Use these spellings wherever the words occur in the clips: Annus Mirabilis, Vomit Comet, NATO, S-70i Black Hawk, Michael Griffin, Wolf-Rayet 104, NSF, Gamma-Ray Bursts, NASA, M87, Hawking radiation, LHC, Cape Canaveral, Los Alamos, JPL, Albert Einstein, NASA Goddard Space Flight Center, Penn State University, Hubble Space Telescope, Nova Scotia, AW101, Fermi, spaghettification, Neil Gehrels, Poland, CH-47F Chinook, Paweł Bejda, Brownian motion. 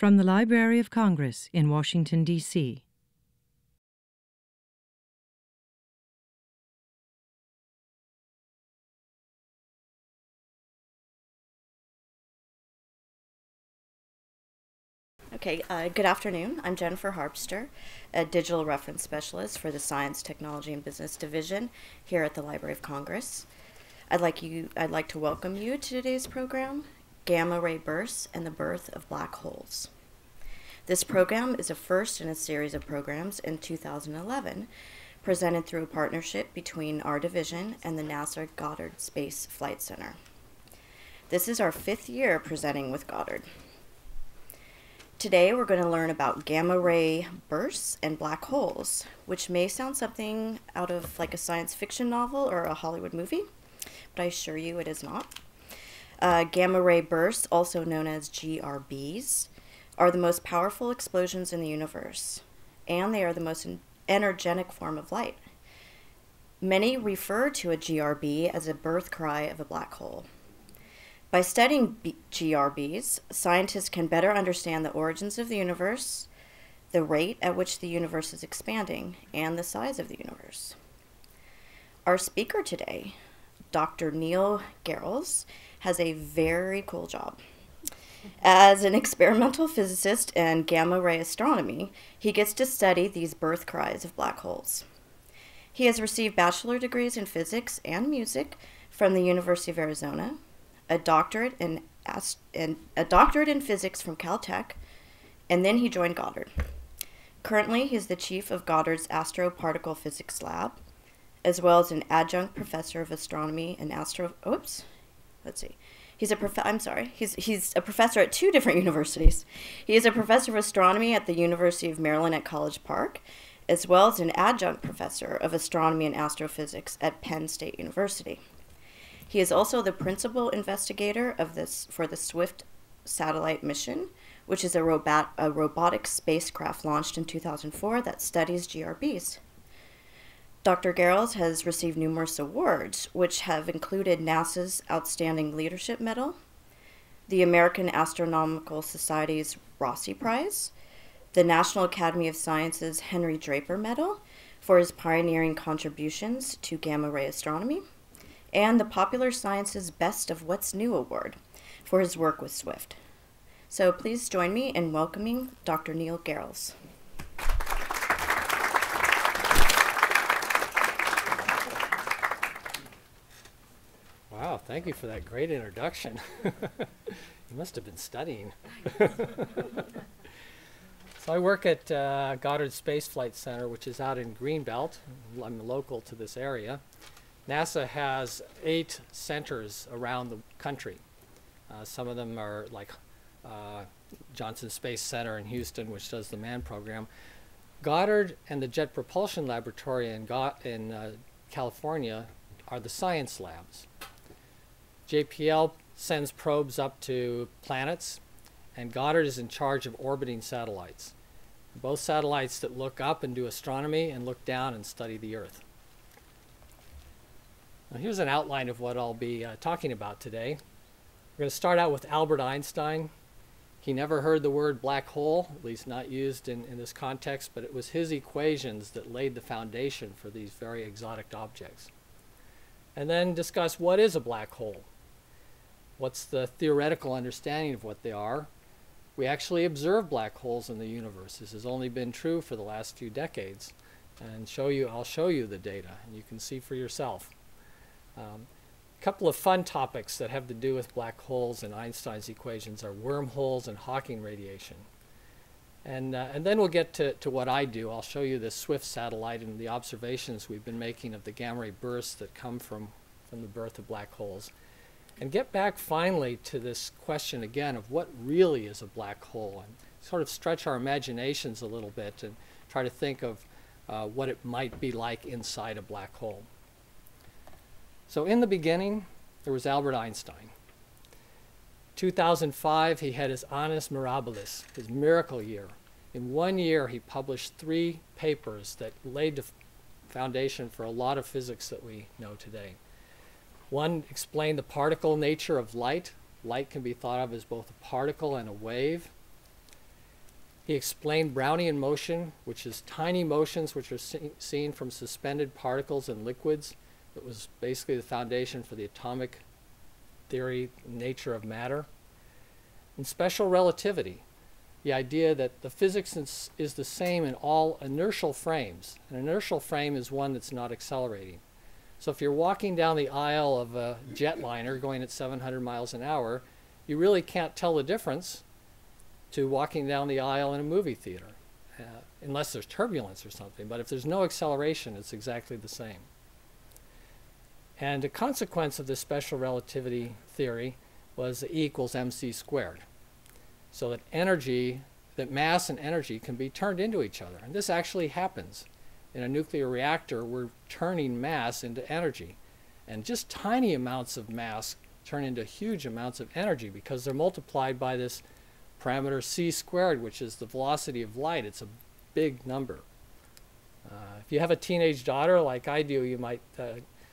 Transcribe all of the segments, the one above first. From the Library of Congress in Washington, D.C. Okay, good afternoon. I'm Jennifer Harpster, a digital reference specialist for the Science, Technology, and Business Division here at the Library of Congress. I'd like to welcome you to today's program, Gamma-Ray Bursts and the Birth of Black Holes. This program is a first in a series of programs in 2011, presented through a partnership between our division and the NASA Goddard Space Flight Center. This is our 5th year presenting with Goddard. Today we're going to learn about gamma-ray bursts and black holes, which may sound something out of like a science fiction novel or a Hollywood movie, but I assure you it is not. Gamma-ray bursts, also known as GRBs, are the most powerful explosions in the universe, and they are the most energetic form of light. Many refer to a GRB as a birth cry of a black hole. By studying GRBs, scientists can better understand the origins of the universe, the rate at which the universe is expanding, and the size of the universe. Our speaker today, Dr. Neil Gehrels, has a very cool job. As an experimental physicist in gamma-ray astronomy, he gets to study these birth cries of black holes. He has received bachelor's degrees in physics and music from the University of Arizona, a doctorate in physics from Caltech, and then he joined Goddard. Currently, he's the chief of Goddard's Astroparticle Physics Lab, as well as an adjunct professor of astronomy and He's a professor at 2 different universities. He is a professor of astronomy at the University of Maryland at College Park, as well as an adjunct professor of astronomy and astrophysics at Penn State University. He is also the principal investigator for the SWIFT satellite mission, which is a robotic spacecraft launched in 2004 that studies GRBs. Dr. Gehrels has received numerous awards, which have included NASA's Outstanding Leadership Medal, the American Astronomical Society's Rossi Prize, the National Academy of Sciences Henry Draper Medal for his pioneering contributions to gamma-ray astronomy, and the Popular Science's Best of What's New Award for his work with SWIFT. So please join me in welcoming Dr. Neil Gehrels. Wow, thank you for that great introduction. You must have been studying. So I work at Goddard Space Flight Center, which is out in Greenbelt. I'm local to this area. NASA has 8 centers around the country. Some of them are like Johnson Space Center in Houston, which does the manned program. Goddard and the Jet Propulsion Laboratory in California are the science labs. JPL sends probes up to planets, and Goddard is in charge of orbiting satellites. Both satellites that look up and do astronomy and look down and study the Earth. Here's an outline of what I'll be talking about today. We're going to start out with Albert Einstein. He never heard the word black hole, at least not used in this context, but it was his equations that laid the foundation for these very exotic objects. And then discuss what is a black hole. What's the theoretical understanding of what they are? We actually observe black holes in the universe. This has only been true for the last few decades. And I'll show you the data, and you can see for yourself. A couple of fun topics that have to do with black holes and Einstein's equations are wormholes and Hawking radiation. And then we'll get to what I do. I'll show you the SWIFT satellite and the observations we've been making of the gamma-ray bursts that come from the birth of black holes. And get back finally to this question again of what really is a black hole, and sort of stretch our imaginations a little bit and try to think of what it might be like inside a black hole. So in the beginning, there was Albert Einstein. 2005, he had his Annus Mirabilis, his miracle year. In one year, he published 3 papers that laid the foundation for a lot of physics that we know today. One explained the particle nature of light. Light can be thought of as both a particle and a wave. He explained Brownian motion, which is tiny motions which are seen from suspended particles and liquids. It was basically the foundation for the atomic theory, nature of matter. And special relativity, the idea that the physics is the same in all inertial frames. An inertial frame is one that's not accelerating. So if you're walking down the aisle of a jetliner going at 700 miles an hour, you really can't tell the difference to walking down the aisle in a movie theater, unless there's turbulence or something. But if there's no acceleration, it's exactly the same. And a consequence of this special relativity theory was E equals mc squared. So that energy, that mass and energy can be turned into each other. And this actually happens. In a nuclear reactor, we're turning mass into energy. And just tiny amounts of mass turn into huge amounts of energy because they're multiplied by this parameter c squared, which is the velocity of light. It's a big number. If you have a teenage daughter like I do, you might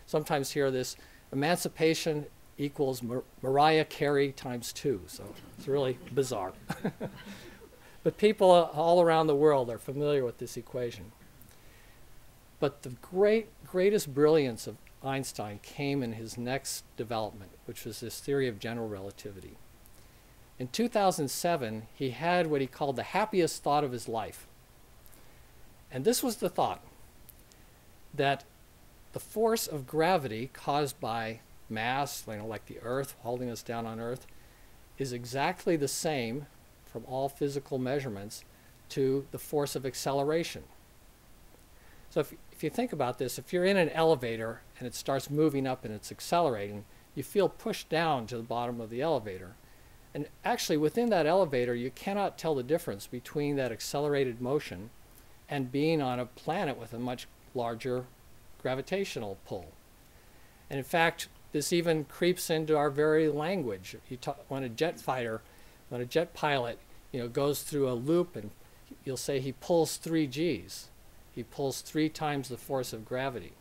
sometimes hear this, emancipation equals Mariah Carey times 2. So it's really bizarre. But people all around the world are familiar with this equation. But the greatest brilliance of Einstein came in his next development, which was this theory of general relativity. In 2007, he had what he called the happiest thought of his life. And this was the thought that the force of gravity caused by mass, you know, like the Earth holding us down on Earth, is exactly the same from all physical measurements to the force of acceleration. So if you think about this, if you're in an elevator and it starts moving up and it's accelerating, you feel pushed down to the bottom of the elevator. And actually, within that elevator, you cannot tell the difference between that accelerated motion and being on a planet with a much larger gravitational pull. And in fact, this even creeps into our very language. You when a jet pilot, you know, goes through a loop, and you'll say he pulls 3 Gs. He pulls 3 times the force of gravity.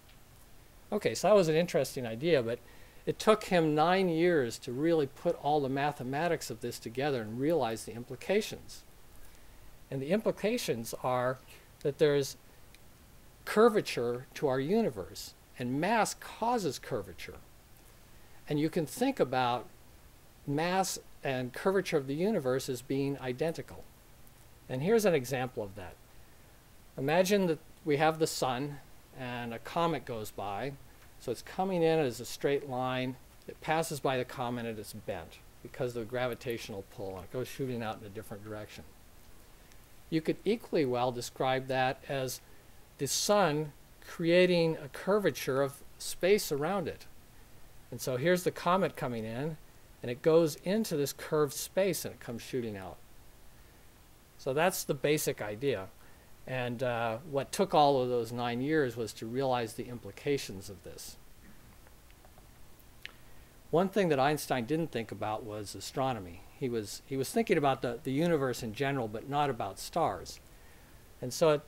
Okay, so that was an interesting idea, but it took him 9 years to really put all the mathematics of this together and realize the implications. And the implications are that there's curvature to our universe, and mass causes curvature. And you can think about mass and curvature of the universe as being identical. And here's an example of that. Imagine that we have the sun and a comet goes by. So it's coming in as a straight line. It passes by the comet and it's bent because of the gravitational pull. It goes shooting out in a different direction. You could equally well describe that as the sun creating a curvature of space around it. And so here's the comet coming in, and it goes into this curved space and it comes shooting out. So that's the basic idea. And what took all of those 9 years was to realize the implications of this. One thing that Einstein didn't think about was astronomy. He was thinking about the universe in general, but not about stars. And so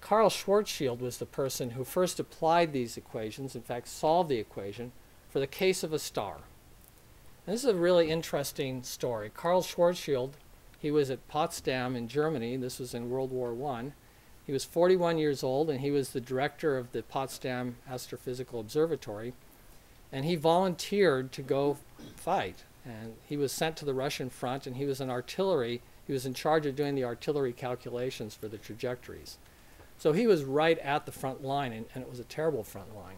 Carl Schwarzschild was the person who first applied these equations, in fact solved the equation, for the case of a star. And this is a really interesting story. Carl Schwarzschild, he was at Potsdam in Germany. This was in World War I. He was 41 years old, and he was the director of the Potsdam Astrophysical Observatory. And he volunteered to go fight. And he was sent to the Russian front, and he was in artillery. He was in charge of doing the artillery calculations for the trajectories. So he was right at the front line, and it was a terrible front line.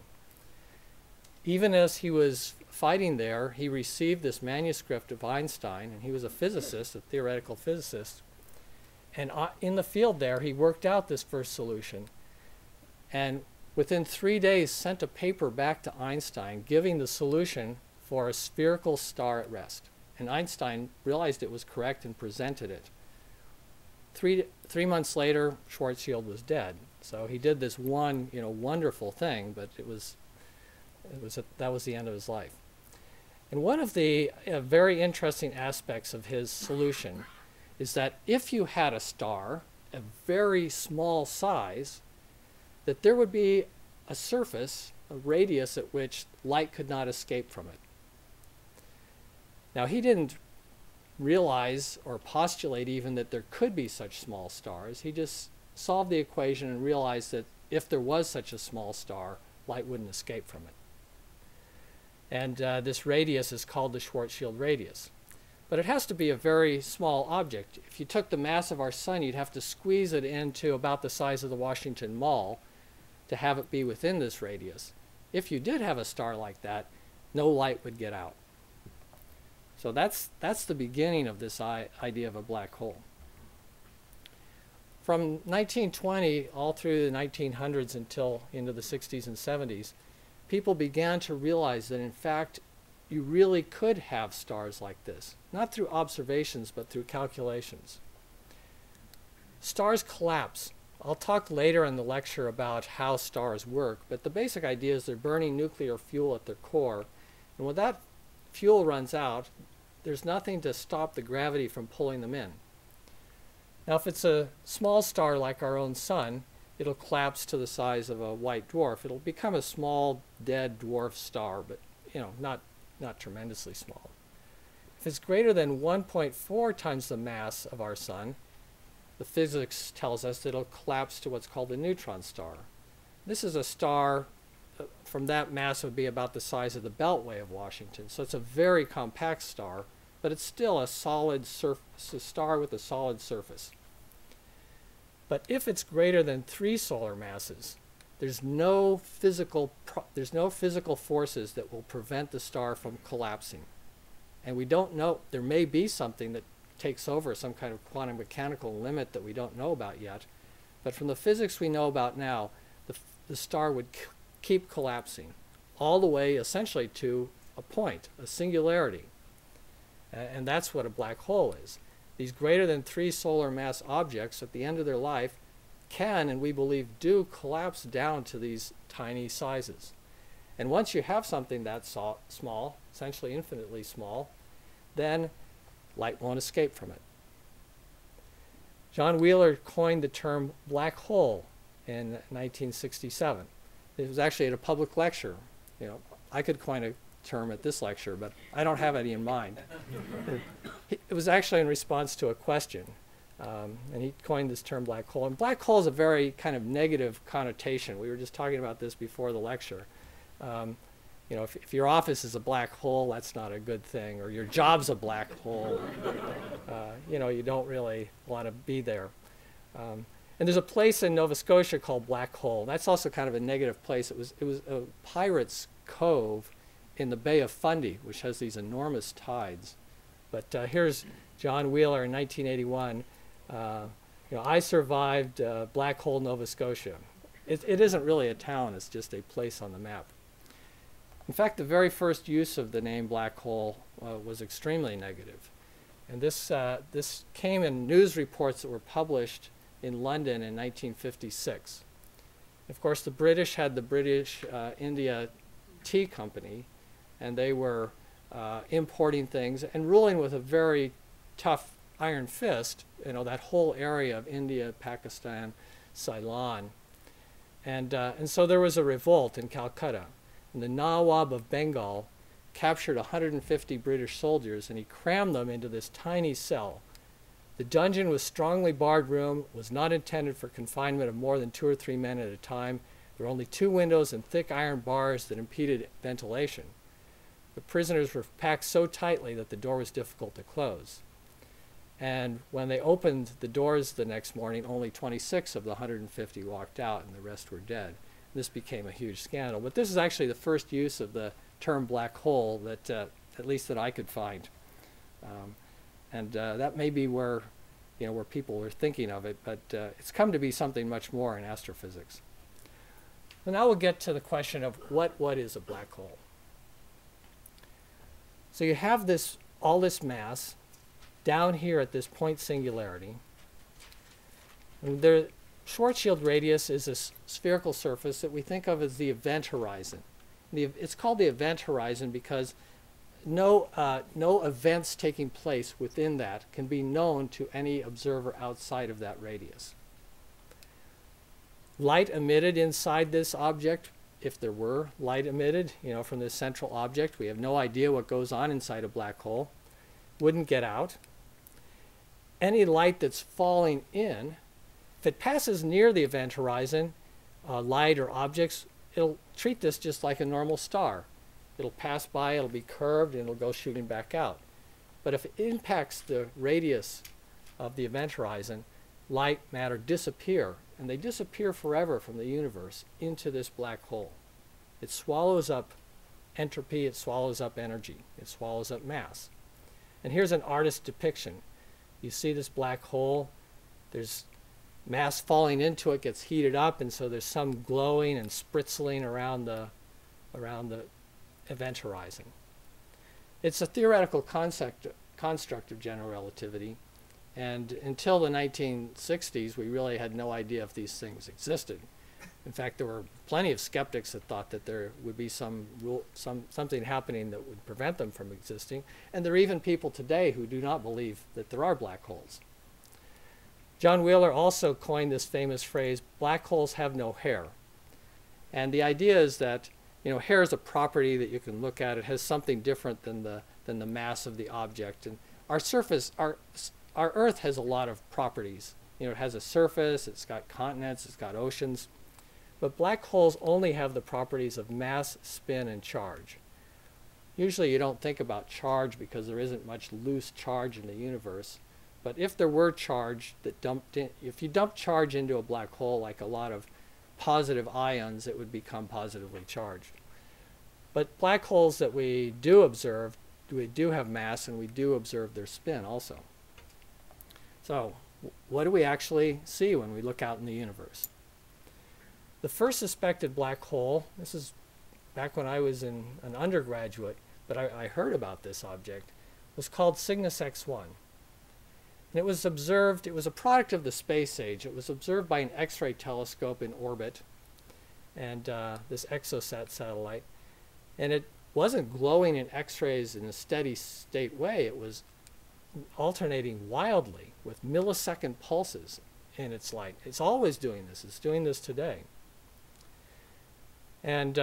Even as he was fighting there, he received this manuscript of Einstein, and he was a physicist, a theoretical physicist. And in the field there, he worked out this first solution. And within 3 days, sent a paper back to Einstein giving the solution for a spherical star at rest. And Einstein realized it was correct and presented it. Three months later, Schwarzschild was dead. So he did this one, you know, wonderful thing, but that was the end of his life. And one of the very interesting aspects of his solution is that if you had a star, a very small size, that there would be a surface, a radius at which light could not escape from it. Now, he didn't realize or postulate even that there could be such small stars. He just solved the equation and realized that if there was such a small star, light wouldn't escape from it. And this radius is called the Schwarzschild radius. But it has to be a very small object. If you took the mass of our sun, you'd have to squeeze it into about the size of the Washington Mall to have it be within this radius. If you did have a star like that, no light would get out. So that's the beginning of this idea of a black hole. From 1920 all through the 1900s until into the 60s and 70s, people began to realize that in fact you really could have stars like this, not through observations but through calculations. Stars collapse. I'll talk later in the lecture about how stars work, but the basic idea is they're burning nuclear fuel at their core, and when that fuel runs out, there's nothing to stop the gravity from pulling them in. Now if it's a small star like our own sun, it'll collapse to the size of a white dwarf. It'll become a small dead dwarf star, but you know, not tremendously small. If it's greater than 1.4 times the mass of our sun, the physics tells us that it'll collapse to what's called a neutron star. This is a star from that mass would be about the size of the Beltway of Washington. So it's a very compact star, but it's still a solid surface, a star with a solid surface. But if it's greater than 3 solar masses, there's no physical forces that will prevent the star from collapsing. And we don't know, there may be something that takes over, some kind of quantum mechanical limit that we don't know about yet. But from the physics we know about now, the star would keep collapsing all the way essentially to a point, a singularity. And that's what a black hole is. These greater than 3 solar mass objects at the end of their life can, and we believe do, collapse down to these tiny sizes. And once you have something that small, essentially infinitely small, then light won't escape from it. John Wheeler coined the term black hole in 1967. It was actually at a public lecture. You know, I could coin a term at this lecture, but I don't have any in mind. It was actually in response to a question. And he coined this term black hole. And black hole is a very kind of negative connotation. We were just talking about this before the lecture. You know, if your office is a black hole, that's not a good thing, or your job's a black hole. You know, you don't really want to be there. And there's a place in Nova Scotia called Black Hole. That's also kind of a negative place. It was a pirate's cove in the Bay of Fundy, which has these enormous tides. But here's John Wheeler in 1981. You know, I survived Black Hole, Nova Scotia. It isn't really a town, it's just a place on the map. In fact, the very first use of the name black hole was extremely negative. And this came in news reports that were published in London in 1956. Of course, the British had the British India Tea Company, and they were importing things and ruling with a very tough iron fist, you know, that whole area of India, Pakistan, Ceylon. And so there was a revolt in Calcutta. And the Nawab of Bengal captured 150 British soldiers, and he crammed them into this tiny cell. The dungeon was strongly barred room, was not intended for confinement of more than 2 or 3 men at a time. There were only 2 windows and thick iron bars that impeded ventilation. The prisoners were packed so tightly that the door was difficult to close. And when they opened the doors the next morning, only 26 of the 150 walked out, and the rest were dead. This became a huge scandal. But this is actually the first use of the term black hole that, at least that I could find. That may be where, you know, where people were thinking of it, but it's come to be something much more in astrophysics. Well, now we'll get to the question of what is a black hole? So you have this, all this mass down here at this point singularity. And there, Schwarzschild radius is a spherical surface that we think of as the event horizon. It's called the event horizon because no events taking place within that can be known to any observer outside of that radius. Light emitted inside this object, if there were light emitted, you know, from this central object, we have no idea what goes on inside a black hole, wouldn't get out. any light that's falling in, if it passes near the event horizon, light or objects, it'll treat this just like a normal star. It'll pass by, it'll be curved, and it'll go shooting back out. But if it impacts the radius of the event horizon, light, matter disappear, and they disappear forever from the universe into this black hole. It swallows up entropy, it swallows up energy, it swallows up mass. And here's an artist's depiction. You see this black hole, there's mass falling into it, gets heated up, and so there's some glowing and spritzling around the event horizon. It's a theoretical construct of general relativity, and until the 1960s we really had no idea if these things existed. In fact, there were plenty of skeptics that thought that there would be something happening that would prevent them from existing, and there are even people today who do not believe that there are black holes. John Wheeler also coined this famous phrase, black holes have no hair. And the idea is that, you know, hair is a property that you can look at. It has something different than the mass of the object. And our surface, our Earth has a lot of properties. You know, it has a surface, it's got continents, it's got oceans. But black holes only have the properties of mass, spin, and charge. Usually you don't think about charge because there isn't much loose charge in the universe. But if there were charge that dumped in, if you dump charge into a black hole like a lot of positive ions, it would become positively charged. But black holes that we do observe, we do have mass and we do observe their spin also. So what do we actually see when we look out in the universe? The first suspected black hole, this is back when I was an undergraduate, but I heard about this object, was called Cygnus X-1. And it was observed, it was a product of the space age. It was observed by an X-ray telescope in orbit, and this Exosat satellite. And it wasn't glowing in X-rays in a steady state way. It was alternating wildly with millisecond pulses in its light. It's always doing this. It's doing this today. And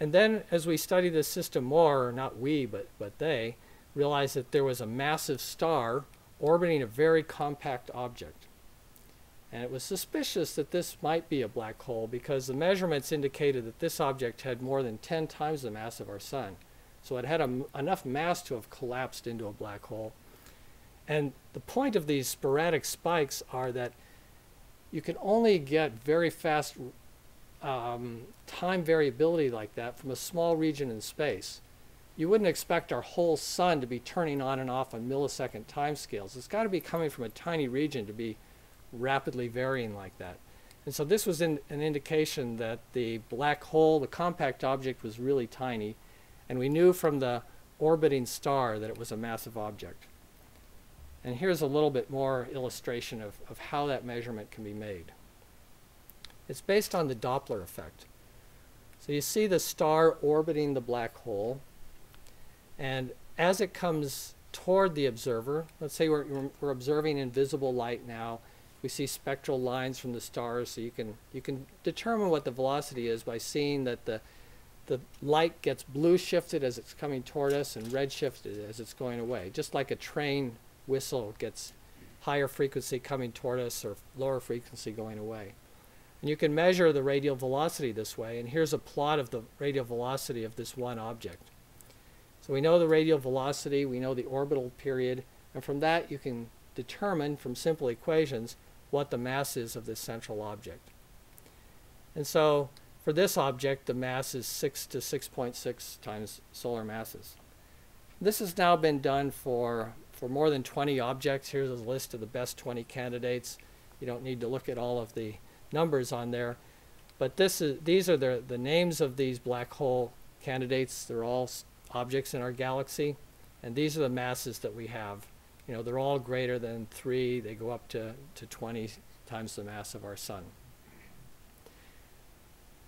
then as we study this system more, not we, but they, realized that there was a massive star orbiting a very compact object. And it was suspicious that this might be a black hole because the measurements indicated that this object had more than 10 times the mass of our sun. So it had enough mass to have collapsed into a black hole. And the point of these sporadic spikes are that you can only get very fast time variability like that from a small region in space. You wouldn't expect our whole sun to be turning on and off on millisecond time scales. It's got to be coming from a tiny region to be rapidly varying like that. And so this was an indication that the black hole, the compact object, was really tiny. And we knew from the orbiting star that it was a massive object. And here's a little bit more illustration of how that measurement can be made. It's based on the Doppler effect. So you see the star orbiting the black hole. And as it comes toward the observer, let's say we're observing invisible light now. We see spectral lines from the stars, so you can determine what the velocity is by seeing that the light gets blue shifted as it's coming toward us and red shifted as it's going away, just like a train whistle gets higher frequency coming toward us or lower frequency going away. And you can measure the radial velocity this way, and here's a plot of the radial velocity of this one object. So we know the radial velocity, we know the orbital period, and from that you can determine from simple equations what the mass is of this central object. And so for this object, the mass is 6 to 6.6 times solar masses. This has now been done for more than 20 objects. Here's a list of the best 20 candidates. You don't need to look at all of the numbers on there, but these are the names of these black hole candidates. They're all objects in our galaxy, and these are the masses that we have. You know, they're all greater than 3. They go up to 20 times the mass of our sun.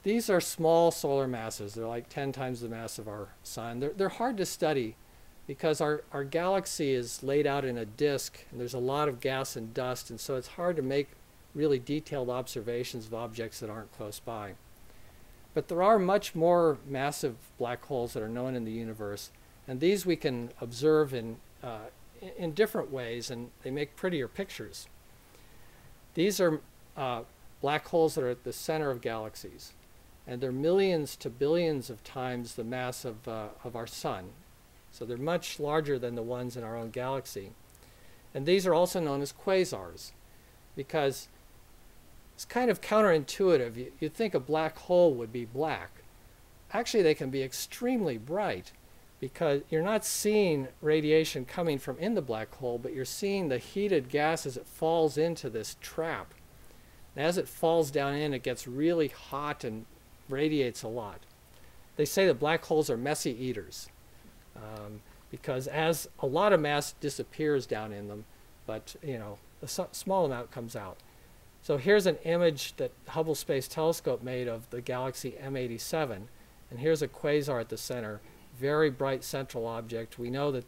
These are small solar masses. They're like 10 times the mass of our sun. They're hard to study because our galaxy is laid out in a disk, and there's a lot of gas and dust, and so it's hard to make really detailed observations of objects that aren't close by. But there are much more massive black holes that are known in the universe, and these we can observe in different ways, and they make prettier pictures. These are black holes that are at the center of galaxies, and they're millions to billions of times the mass of our sun. So they're much larger than the ones in our own galaxy. And these are also known as quasars, because it's kind of counterintuitive. You'd think a black hole would be black. Actually, they can be extremely bright, because you're not seeing radiation coming from in the black hole, but you're seeing the heated gas as it falls into this trap. And as it falls down in, it gets really hot and radiates a lot. They say that black holes are messy eaters, because as a lot of mass disappears down in them, but you know, a small amount comes out. So here's an image that Hubble Space Telescope made of the galaxy M87, and here's a quasar at the center. Very bright central object. We know that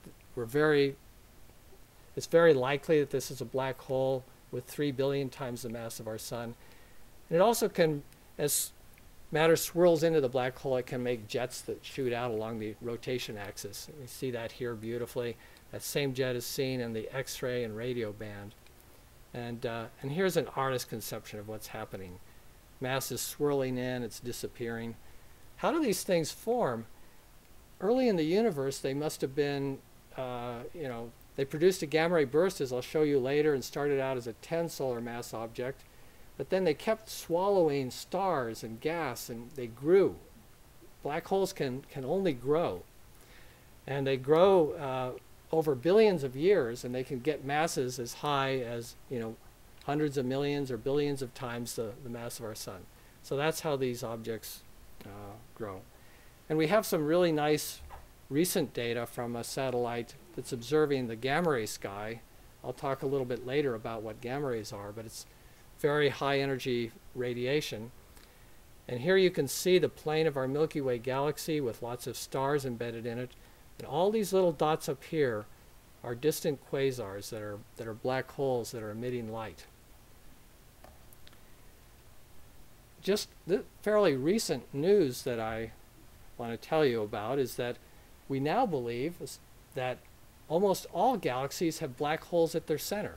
it's very likely that this is a black hole with 3 billion times the mass of our sun. And it also can, as matter swirls into the black hole, it can make jets that shoot out along the rotation axis. And we see that here beautifully. That same jet is seen in the X-ray and radio band. And here's an artist's conception of what's happening. Mass is swirling in, it's disappearing. How do these things form? Early in the universe, they must have been, they produced a gamma-ray burst, as I'll show you later, and started out as a 10 solar mass object. But then they kept swallowing stars and gas, and they grew. Black holes can only grow. And they grow over billions of years, and they can get masses as high as, you know, hundreds of millions or billions of times the mass of our sun. So that's how these objects grow. And we have some really nice recent data from a satellite that's observing the gamma-ray sky. I'll talk a little bit later about what gamma rays are, but it's very high energy radiation. And here you can see the plane of our Milky Way galaxy with lots of stars embedded in it. And all these little dots up here are distant quasars that are black holes that are emitting light. Just the fairly recent news that I want to tell you about is that we now believe that almost all galaxies have black holes at their center.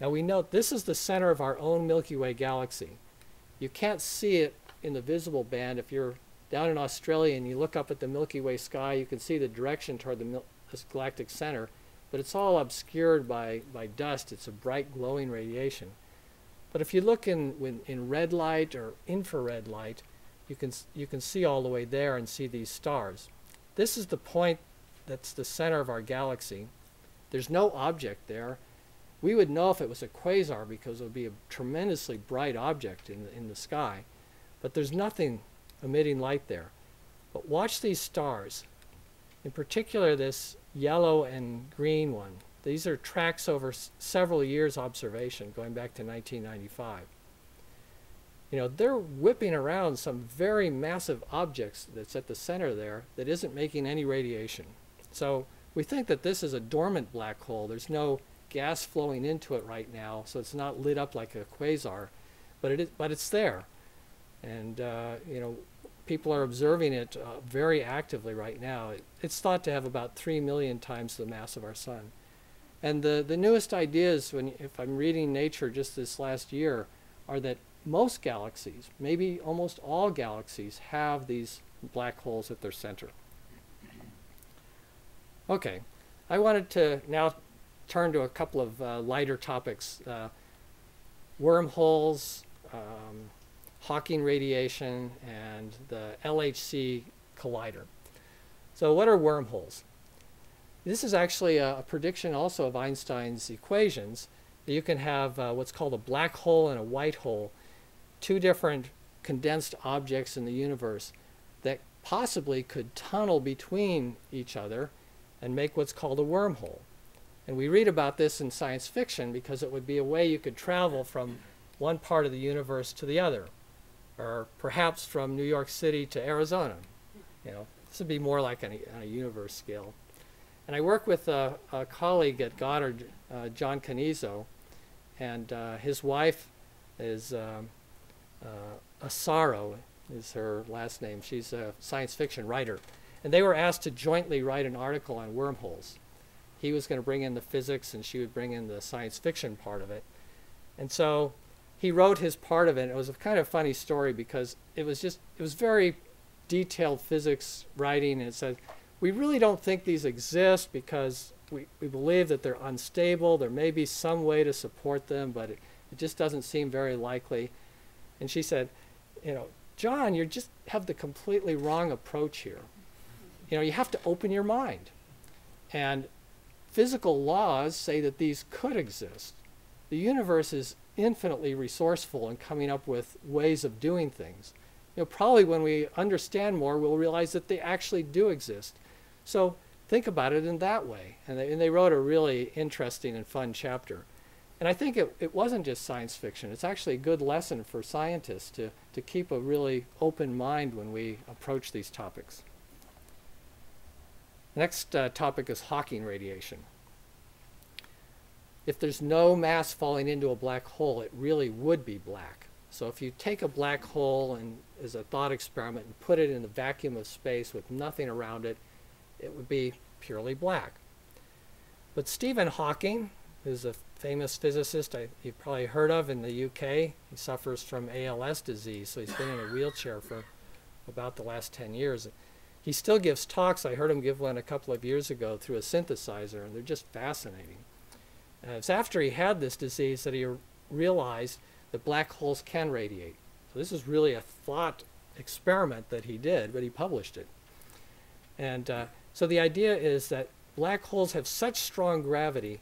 Now we know this is the center of our own Milky Way galaxy. You can't see it in the visible band. If you're down in Australia and you look up at the Milky Way sky, you can see the direction toward the galactic center, but it's all obscured by dust. It's a bright glowing radiation. But if you look in red light or infrared light, you can see all the way there and see these stars. This is the point that's the center of our galaxy. There's no object there. We would know if it was a quasar because it would be a tremendously bright object in the sky. But there's nothing emitting light there. But watch these stars. In particular, this yellow and green one. These are tracks over several years' observation going back to 1995. You know, they're whipping around some very massive objects that's at the center there that isn't making any radiation. So we think that this is a dormant black hole. There's no gas flowing into it right now, so it's not lit up like a quasar, but it is, but it's there. And you know, people are observing it very actively right now. It's thought to have about 3 million times the mass of our sun. And the newest ideas, if I'm reading Nature just this last year, are that most galaxies, maybe almost all galaxies, have these black holes at their center. Okay, I wanted to now turn to a couple of lighter topics. Wormholes, Hawking radiation, and the LHC collider. So what are wormholes? This is actually a prediction also of Einstein's equations. You can have what's called a black hole and a white hole, two different condensed objects in the universe that possibly could tunnel between each other and make what's called a wormhole. And we read about this in science fiction because it would be a way you could travel from one part of the universe to the other, or perhaps from New York City to Arizona. You know, this would be more like on a universe scale. And I work with a colleague at Goddard, John Canizzo, and his wife is Asaro is her last name. She's a science fiction writer. And they were asked to jointly write an article on wormholes. He was going to bring in the physics and she would bring in the science fiction part of it. And so he wrote his part of it. It was a kind of funny story because it was very detailed physics writing. And it said, we really don't think these exist because we believe that they're unstable. There may be some way to support them, but it just doesn't seem very likely. And she said, you know, John, you just have the completely wrong approach here. You know, you have to open your mind. And physical laws say that these could exist. The universe is infinitely resourceful in coming up with ways of doing things. You know, probably when we understand more, we'll realize that they actually do exist. So think about it in that way. And they wrote a really interesting and fun chapter. And I think it wasn't just science fiction. It's actually a good lesson for scientists to keep a really open mind when we approach these topics. The next topic is Hawking radiation. If there's no mass falling into a black hole, it really would be black. So if you take a black hole and as a thought experiment and put it in the vacuum of space with nothing around it, it would be purely black. But Stephen Hawking, who's a famous physicist you've probably heard of in the UK. He suffers from ALS disease, so he's been in a wheelchair for about the last 10 years. He still gives talks. I heard him give one a couple of years ago through a synthesizer, and they're just fascinating. It's after he had this disease that he realized that black holes can radiate. So this is really a thought experiment that he did, but he published it. And so the idea is that black holes have such strong gravity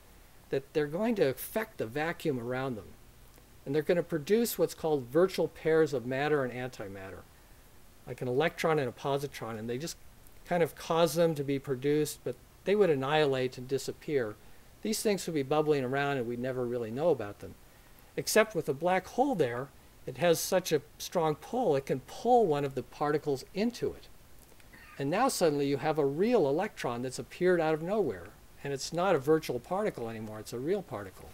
that they're going to affect the vacuum around them. And they're going to produce what's called virtual pairs of matter and antimatter, like an electron and a positron, and they just kind of cause them to be produced, but they would annihilate and disappear. These things would be bubbling around and we'd never really know about them. Except with a black hole there, it has such a strong pull, it can pull one of the particles into it. And now suddenly you have a real electron that's appeared out of nowhere. And it's not a virtual particle anymore, it's a real particle.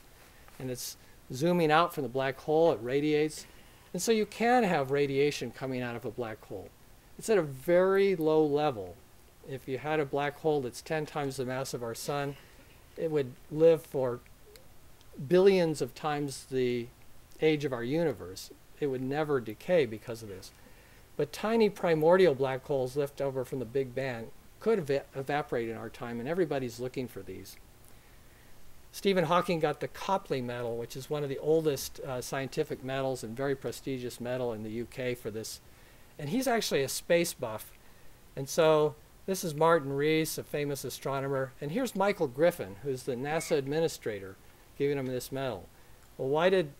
And it's zooming out from the black hole, it radiates. And so you can have radiation coming out of a black hole. It's at a very low level. If you had a black hole that's 10 times the mass of our sun, it would live for billions of times the age of our universe. It would never decay because of this. But tiny primordial black holes left over from the Big Bang could evaporate in our time, and everybody's looking for these. Stephen Hawking got the Copley Medal, which is one of the oldest scientific medals and very prestigious medal in the UK for this. And he's actually a space buff. And so this is Martin Rees, a famous astronomer. And here's Michael Griffin, who's the NASA administrator, giving him this medal. Well, what did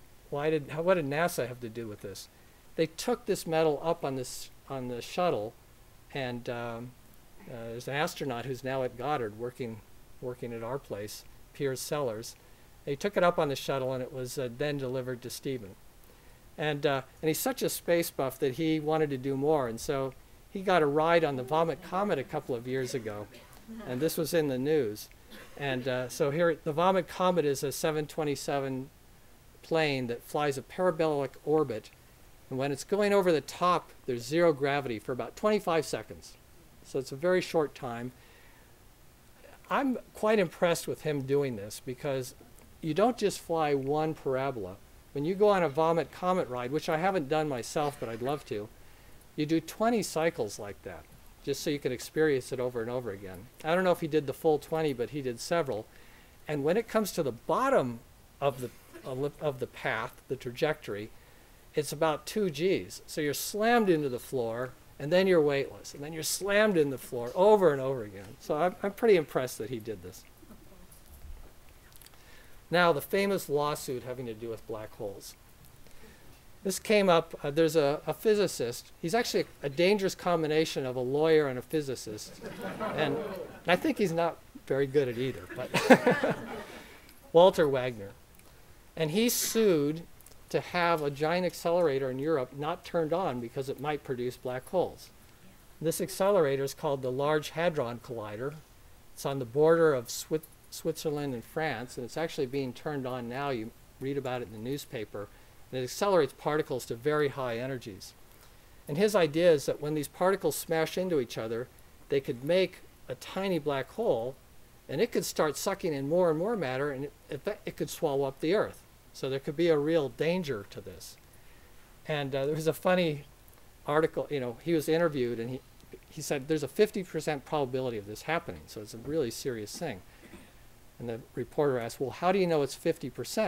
NASA have to do with this? They took this medal up on the shuttle, and there's an astronaut who's now at Goddard working at our place, Piers Sellers. They took it up on the shuttle, and it was then delivered to Stephen. And he's such a space buff that he wanted to do more, and so he got a ride on the Vomit Comet a couple of years ago, and this was in the news. And so here, the Vomit Comet is a 727 plane that flies a parabolic orbit, and when it's going over the top, there's zero gravity for about 25 seconds. So it's a very short time. I'm quite impressed with him doing this because you don't just fly one parabola. When you go on a Vomit Comet ride, which I haven't done myself, but I'd love to, you do 20 cycles like that, just so you can experience it over and over again. I don't know if he did the full 20, but he did several. And when it comes to the bottom of the path, the trajectory, it's about 2 Gs. So you're slammed into the floor, and then you're weightless, and then you're slammed in the floor over and over again. So I'm pretty impressed that he did this. Now, the famous lawsuit having to do with black holes. This came up, there's a physicist. He's actually a dangerous combination of a lawyer and a physicist. And I think he's not very good at either, but Walter Wagner. And he sued to have a giant accelerator in Europe not turned on because it might produce black holes. This accelerator is called the Large Hadron Collider. It's on the border of Switzerland and France, and it's actually being turned on now. You read about it in the newspaper. And it accelerates particles to very high energies. And his idea is that when these particles smash into each other, they could make a tiny black hole, and it could start sucking in more and more matter, and it could swallow up the Earth. So there could be a real danger to this. And there was a funny article, you know, he was interviewed, and he said there's a 50% probability of this happening, so it's a really serious thing. And the reporter asked, well, how do you know it's 50%?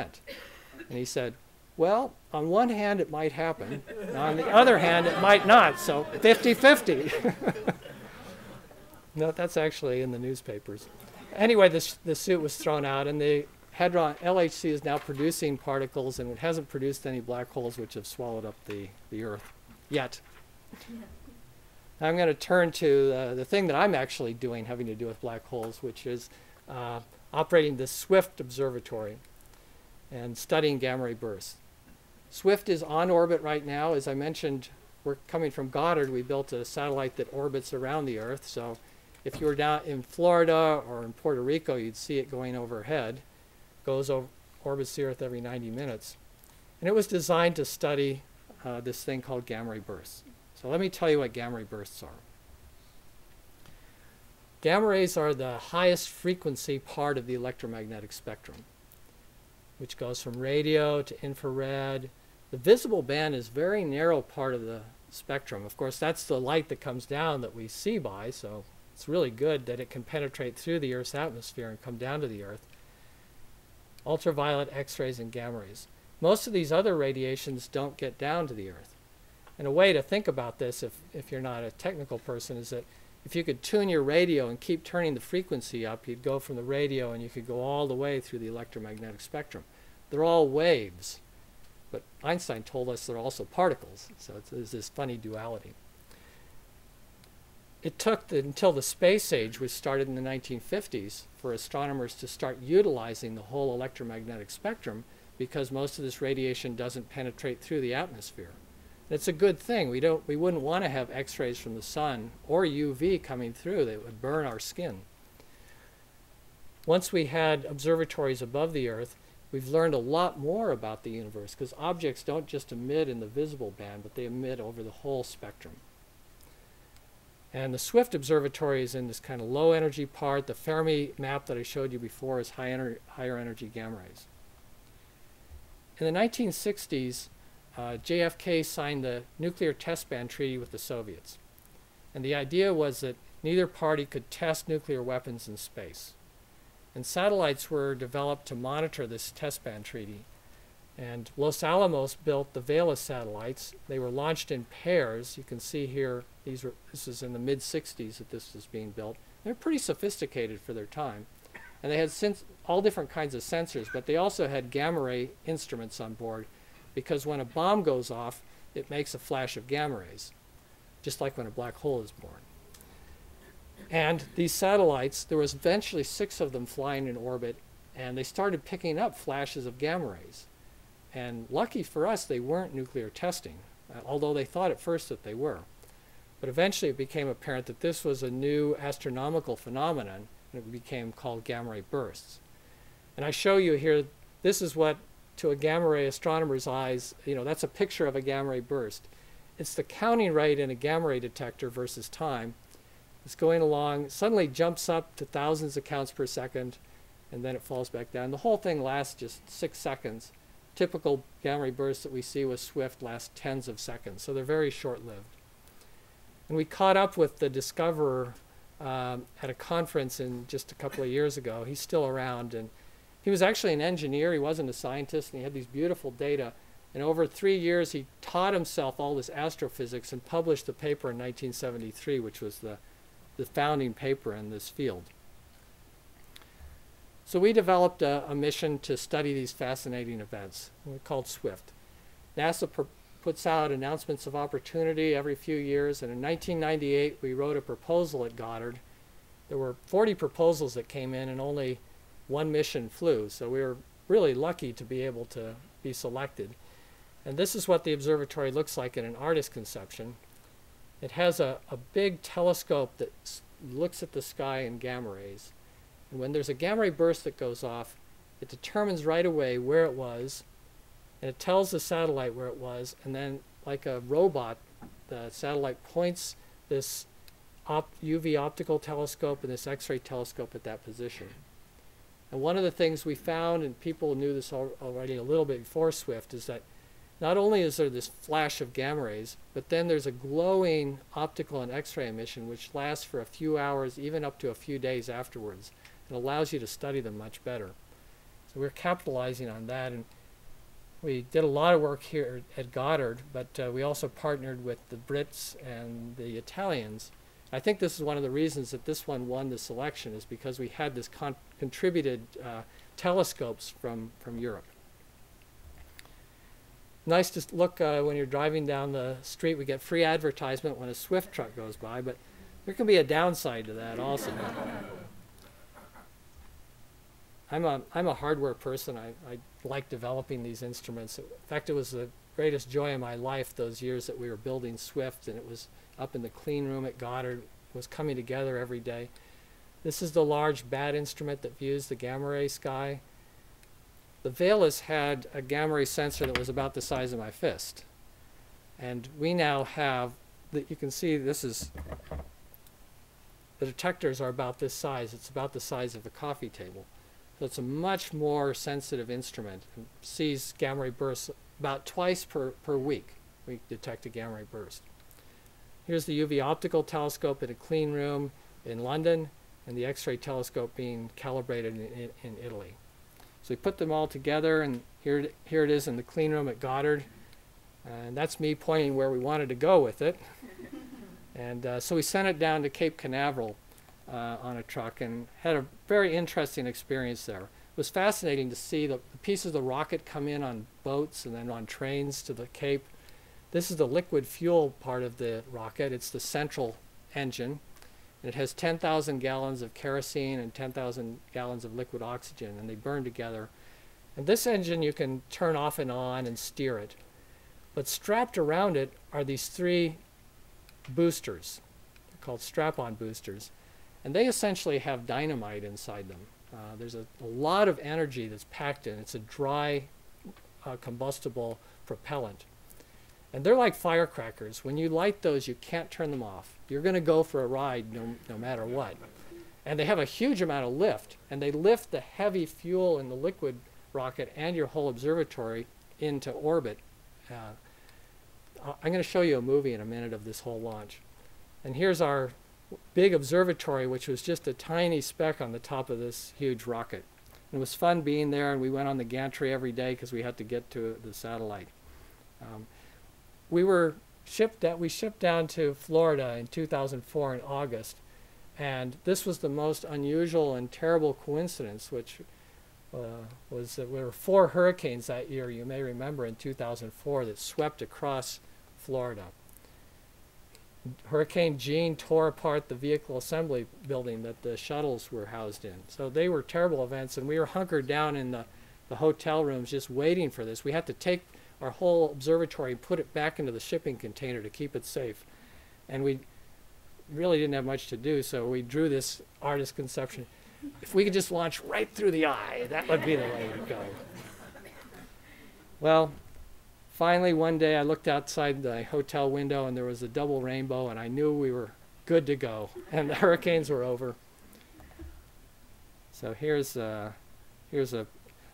And he said, well, on one hand it might happen, and on the other hand it might not, so 50-50. No, that's actually in the newspapers. Anyway, the suit was thrown out, and the Hadron LHC is now producing particles, and it hasn't produced any black holes which have swallowed up the Earth yet. Now I'm going to turn to the thing that I'm actually doing having to do with black holes, which is operating the SWIFT observatory and studying gamma-ray bursts. SWIFT is on orbit right now. As I mentioned, we're coming from Goddard. We built a satellite that orbits around the Earth, so if you were down in Florida or in Puerto Rico, you'd see it going overhead. Goes over, orbits the Earth every 90 minutes. And it was designed to study this thing called gamma-ray bursts. So let me tell you what gamma-ray bursts are. Gamma rays are the highest frequency part of the electromagnetic spectrum, which goes from radio to infrared. The visible band is a very narrow part of the spectrum. Of course, that's the light that comes down that we see by, so it's really good that it can penetrate through the Earth's atmosphere and come down to the Earth. Ultraviolet, X-rays, and gamma rays. Most of these other radiations don't get down to the Earth. And a way to think about this, if you're not a technical person, is that if you could tune your radio and keep turning the frequency up, you'd go from the radio and you could go all the way through the electromagnetic spectrum. They're all waves, but Einstein told us they're also particles, so there's this funny duality. It took until the space age was started in the 1950s for astronomers to start utilizing the whole electromagnetic spectrum, because most of this radiation doesn't penetrate through the atmosphere. And it's a good thing. We wouldn't want to have X-rays from the sun or UV coming through. They would burn our skin. Once we had observatories above the Earth, we've learned a lot more about the universe, because objects don't just emit in the visible band, but they emit over the whole spectrum. And the SWIFT observatory is in this kind of low energy part. The Fermi map that I showed you before is higher energy gamma rays. In the 1960s, JFK signed the Nuclear Test Ban Treaty with the Soviets. And the idea was that neither party could test nuclear weapons in space. And satellites were developed to monitor this test ban treaty. And Los Alamos built the Vela satellites. They were launched in pairs. You can see here, this is in the mid-60s that this was being built. They're pretty sophisticated for their time. And they had all different kinds of sensors, but they also had gamma-ray instruments on board, because when a bomb goes off, it makes a flash of gamma rays, just like when a black hole is born. And these satellites, there was eventually 6 of them flying in orbit, and they started picking up flashes of gamma rays. And lucky for us, they weren't nuclear testing, although they thought at first that they were. But eventually it became apparent that this was a new astronomical phenomenon, and it became called gamma-ray bursts. And I show you here, this is what, to a gamma-ray astronomer's eyes, you know, that's a picture of a gamma-ray burst. It's the counting rate in a gamma-ray detector versus time. It's going along, suddenly jumps up to thousands of counts per second, and then it falls back down. The whole thing lasts just 6 seconds. Typical gamma-ray bursts that we see with SWIFT last tens of seconds, so they're very short-lived. And we caught up with the discoverer at a conference in just a couple of years ago. He's still around, and he was actually an engineer. He wasn't a scientist, and he had these beautiful data. And over 3 years, he taught himself all this astrophysics and published the paper in 1973, which was the founding paper in this field. So we developed a mission to study these fascinating events. We're called SWIFT. NASA puts out announcements of opportunity every few years, and in 1998 we wrote a proposal at Goddard. There were 40 proposals that came in, and only 1 mission flew, so we were really lucky to be able to be selected. And this is what the observatory looks like in an artist's conception. It has a big telescope that looks at the sky in gamma rays. And when there's a gamma-ray burst that goes off, it determines right away where it was, and it tells the satellite where it was, and then like a robot, the satellite points this UV optical telescope and this X-ray telescope at that position. And one of the things we found, and people knew this already a little bit before SWIFT, is that not only is there this flash of gamma rays, but then there's a glowing optical and X-ray emission which lasts for a few hours, even up to a few days afterwards, and allows you to study them much better. So we're capitalizing on that, and we did a lot of work here at Goddard, but we also partnered with the Brits and the Italians. I think this is one of the reasons that this one won the selection, is because we had this contributed telescopes from Europe. Nice to look when you're driving down the street. We get free advertisement when a Swift truck goes by, but there can be a downside to that also. I'm a hardware person. I like developing these instruments. In fact, it was the greatest joy of my life those years that we were building SWIFT, and it was up in the clean room at Goddard. It was coming together every day. This is the large BAT instrument that views the gamma ray sky. The Velas had a gamma ray sensor that was about the size of my fist, and we now have that. You can see this is the detectors are about this size. It's about the size of a coffee table. So it's a much more sensitive instrument. It sees gamma ray bursts about twice per week. We detect a gamma ray burst. Here's the UV optical telescope in a clean room in London, and the X-ray telescope being calibrated in Italy. So we put them all together, and here it is in the clean room at Goddard. And that's me pointing where we wanted to go with it. And so we sent it down to Cape Canaveral on a truck, and had a very interesting experience there. It was fascinating to see the pieces of the rocket come in on boats and then on trains to the Cape. This is the liquid fuel part of the rocket. It's the central engine, and it has 10,000 gallons of kerosene and 10,000 gallons of liquid oxygen, and they burn together. And this engine you can turn off and on and steer it, but strapped around it are these three boosters. They're called strap-on boosters. And they essentially have dynamite inside them. There's a lot of energy that's packed in. It's a dry, combustible propellant. And they're like firecrackers. When you light those, you can't turn them off. You're going to go for a ride no matter what. And they have a huge amount of lift. And they lift the heavy fuel in the liquid rocket and your whole observatory into orbit. I'm going to show you a movie in a minute of this whole launch. And here's our big observatory, which was just a tiny speck on the top of this huge rocket. And it was fun being there, and we went on the gantry every day because we had to get to the satellite. We shipped down to Florida in 2004 in August, and this was the most unusual and terrible coincidence, which was that there were 4 hurricanes that year, you may remember, in 2004 that swept across Florida. Hurricane Jean tore apart the vehicle assembly building that the shuttles were housed in. So they were terrible events, and we were hunkered down in the hotel rooms just waiting for this. We had to take our whole observatory and put it back into the shipping container to keep it safe. And we really didn't have much to do, so we drew this artist conception. If we could just launch right through the eye, that would be the way to go. Well, finally, one day I looked outside the hotel window, and there was a double rainbow, and I knew we were good to go, and the hurricanes were over. So here's I'm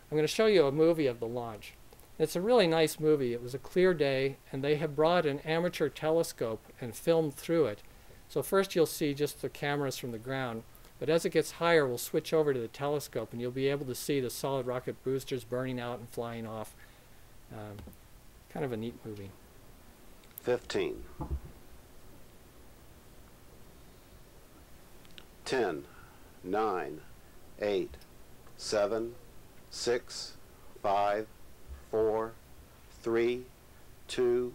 going to show you a movie of the launch. It's a really nice movie. It was a clear day, and they have brought an amateur telescope and filmed through it. So first you'll see just the cameras from the ground, but as it gets higher, we'll switch over to the telescope, and you'll be able to see the solid rocket boosters burning out and flying off. Kind of a neat movie. 15. 10, 9, 8, 7, 6, 5, 4, 3, 2,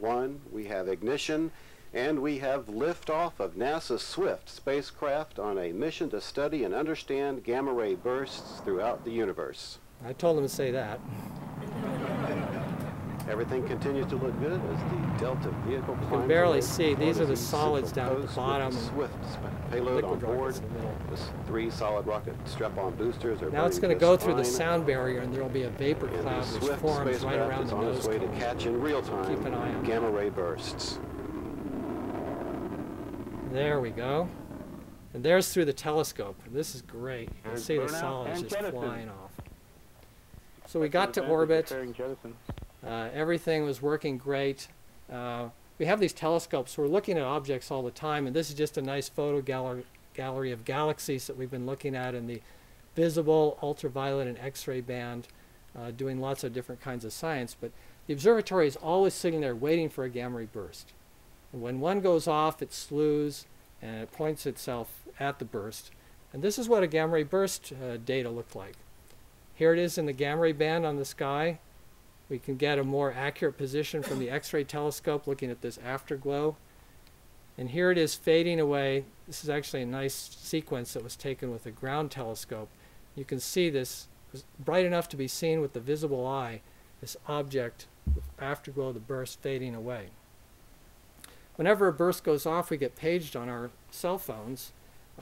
1. We have ignition, and we have liftoff of NASA's SWIFT spacecraft on a mission to study and understand gamma ray bursts throughout the universe. I told them to say that. Everything continues to look good as the Delta vehicle climbs. You can barely see. These are the solids down at the bottom. SWIFT payload on board. The 3 solid rocket strap-on boosters are. Now it's going to go through the sound barrier, and there will be a vapor cloud which forms right around the nose cone. Keep an eye on it. Gamma ray bursts. There we go. And there's through the telescope. And this is great. You can see the solids just flying off. So we got to orbit. Everything was working great. We have these telescopes, so we're looking at objects all the time, and this is just a nice photo gallery of galaxies that we've been looking at in the visible, ultraviolet, and X-ray band, doing lots of different kinds of science. But the observatory is always sitting there waiting for a gamma-ray burst. And when one goes off, it slews, and it points itself at the burst. And this is what a gamma-ray burst data looked like. Here it is in the gamma-ray band on the sky. We can get a more accurate position from the X-ray telescope looking at this afterglow. And here it is fading away. This is actually a nice sequence that was taken with a ground telescope. You can see this was bright enough to be seen with the visible eye, this object, the afterglow of the burst fading away. Whenever a burst goes off, we get paged on our cell phones.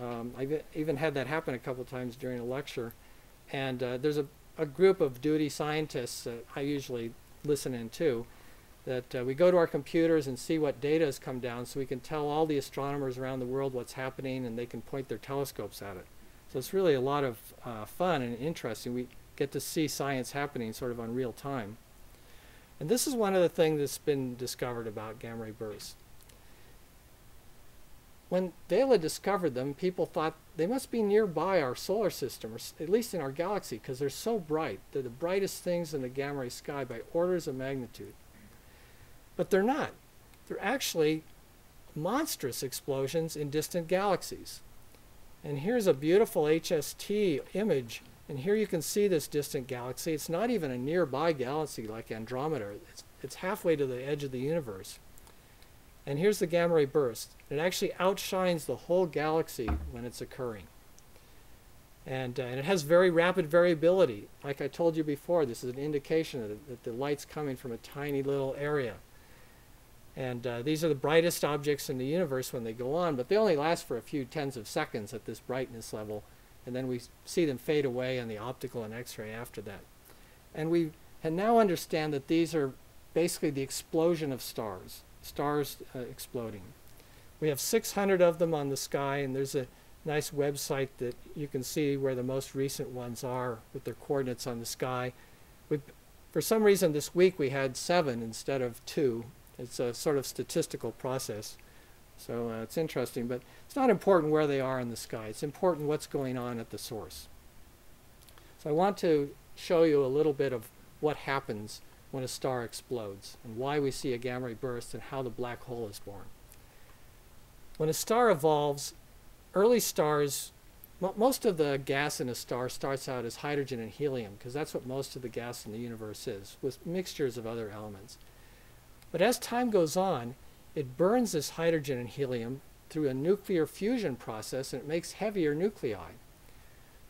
I've even had that happen a couple times during a lecture. And there's a group of duty scientists that I usually listen in to, that we go to our computers and see what data has come down so we can tell all the astronomers around the world what's happening, and they can point their telescopes at it. So it's really a lot of fun and interesting. We get to see science happening sort of on real time. And this is one of the things that's been discovered about gamma-ray bursts. When Vela discovered them, people thought they must be nearby our solar system, or at least in our galaxy, because they're so bright. They're the brightest things in the gamma-ray sky by orders of magnitude. But they're not. They're actually monstrous explosions in distant galaxies. And here's a beautiful HST image. And here you can see this distant galaxy. It's not even a nearby galaxy like Andromeda. It's halfway to the edge of the universe. And here's the gamma-ray burst. It actually outshines the whole galaxy when it's occurring. And it has very rapid variability. Like I told you before, this is an indication that the light's coming from a tiny little area. And these are the brightest objects in the universe when they go on, but they only last for a few tens of seconds at this brightness level. And then we see them fade away in the optical and X-ray after that. And we now understand that these are basically the explosion of stars. Stars exploding. We have 600 of them on the sky, and there's a nice website that you can see where the most recent ones are with their coordinates on the sky. For some reason this week we had 7 instead of 2. It's a sort of statistical process, so it's interesting, but it's not important where they are in the sky. It's important what's going on at the source. So I want to show you a little bit of what happens when a star explodes, and why we see a gamma-ray burst, and how the black hole is born. When a star evolves, early stars, most of the gas in a star starts out as hydrogen and helium, because that's what most of the gas in the universe is, with mixtures of other elements. But as time goes on, it burns this hydrogen and helium through a nuclear fusion process, and it makes heavier nuclei.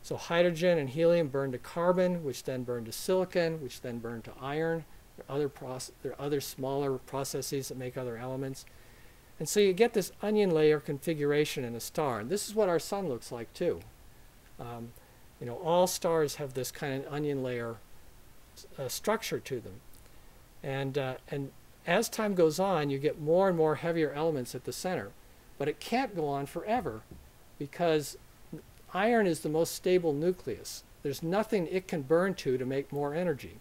So hydrogen and helium burn to carbon, which then burn to silicon, which then burn to iron. There are other smaller processes that make other elements. And so you get this onion layer configuration in a star. And this is what our sun looks like, too. You know, all stars have this kind of onion layer structure to them. And as time goes on, you get more and more heavier elements at the center. But it can't go on forever, because iron is the most stable nucleus. There's nothing it can burn to make more energy.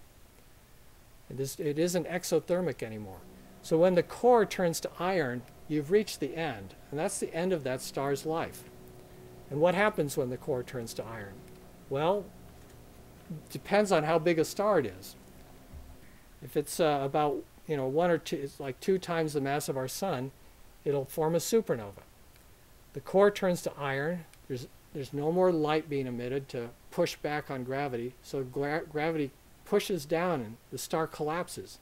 It isn't exothermic anymore. So when the core turns to iron, you've reached the end. And that's the end of that star's life. And what happens when the core turns to iron? Well, it depends on how big a star it is. If it's about, you know, it's like 2 times the mass of our sun, it'll form a supernova. The core turns to iron. There's no more light being emitted to push back on gravity, so gravity pushes down and the star collapses.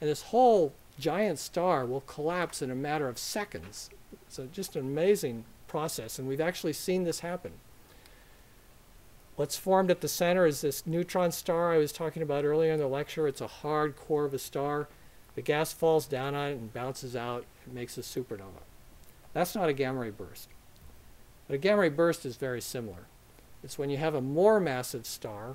And this whole giant star will collapse in a matter of seconds. So just an amazing process, and we've actually seen this happen. What's formed at the center is this neutron star I was talking about earlier in the lecture. It's a hard core of a star. The gas falls down on it and bounces out. It makes a supernova. That's not a gamma-ray burst. But a gamma-ray burst is very similar. It's when you have a more massive star,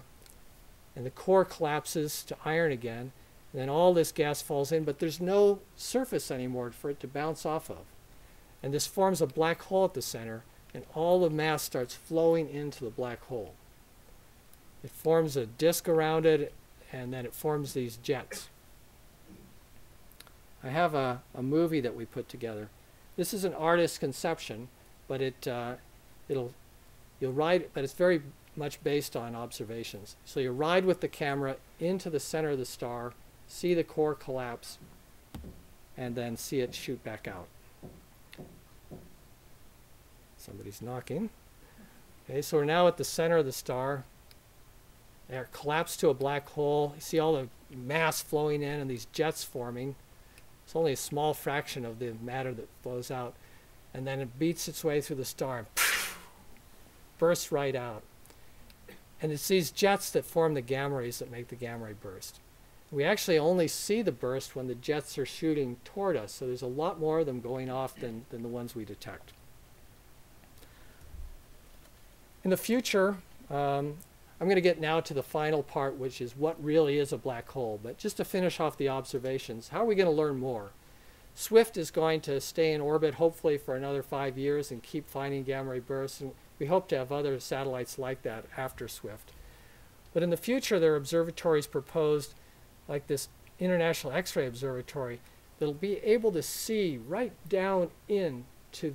and the core collapses to iron again, and then all this gas falls in, but there's no surface anymore for it to bounce off of. and this forms a black hole at the center, and all the mass starts flowing into the black hole. It forms a disk around it, and then it forms these jets. I have a movie that we put together. This is an artist's conception, but you'll ride, but it's very much based on observations. So you ride with the camera into the center of the star, see the core collapse, and then see it shoot back out. Somebody's knocking. Okay, so we're now at the center of the star. They're collapsed to a black hole. You see all the mass flowing in and these jets forming. It's only a small fraction of the matter that flows out. And then it beats its way through the star and bursts right out. And it's these jets that form the gamma rays that make the gamma ray burst. We actually only see the burst when the jets are shooting toward us, so there's a lot more of them going off than the ones we detect. In the future, I'm going to get now to the final part, which is what really is a black hole. But just to finish off the observations, how are we going to learn more? SWIFT is going to stay in orbit hopefully for another 5 years and keep finding gamma ray bursts. And we hope to have other satellites like that after SWIFT. But in the future, there are observatories proposed like this International X-ray Observatory that'll be able to see right down into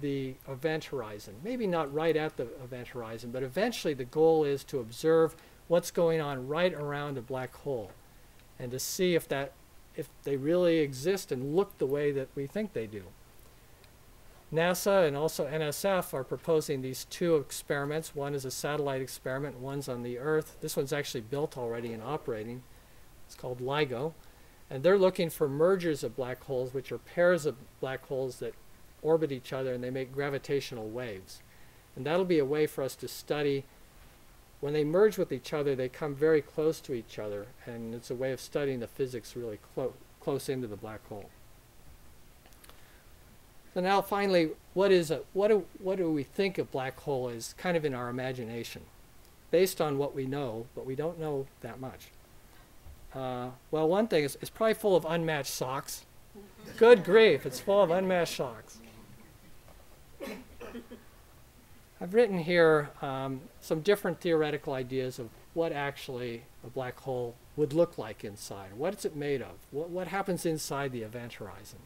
the event horizon. Maybe not right at the event horizon, but eventually the goal is to observe what's going on right around a black hole and to see if they really exist and look the way that we think they do. NASA and also NSF are proposing these two experiments. One is a satellite experiment, one's on the Earth. This one's actually built already and operating. It's called LIGO, and they're looking for mergers of black holes, which are pairs of black holes that orbit each other and they make gravitational waves. And that'll be a way for us to study. When they merge with each other, they come very close to each other, and it's a way of studying the physics really close into the black hole. So now finally, what do we think a black hole is kind of in our imagination, based on what we know, but we don't know that much. Well, one thing is, it's probably full of unmatched socks. Good grief, it's full of unmatched socks. I've written here some different theoretical ideas of what actually a black hole would look like inside. What's it made of? What happens inside the event horizon?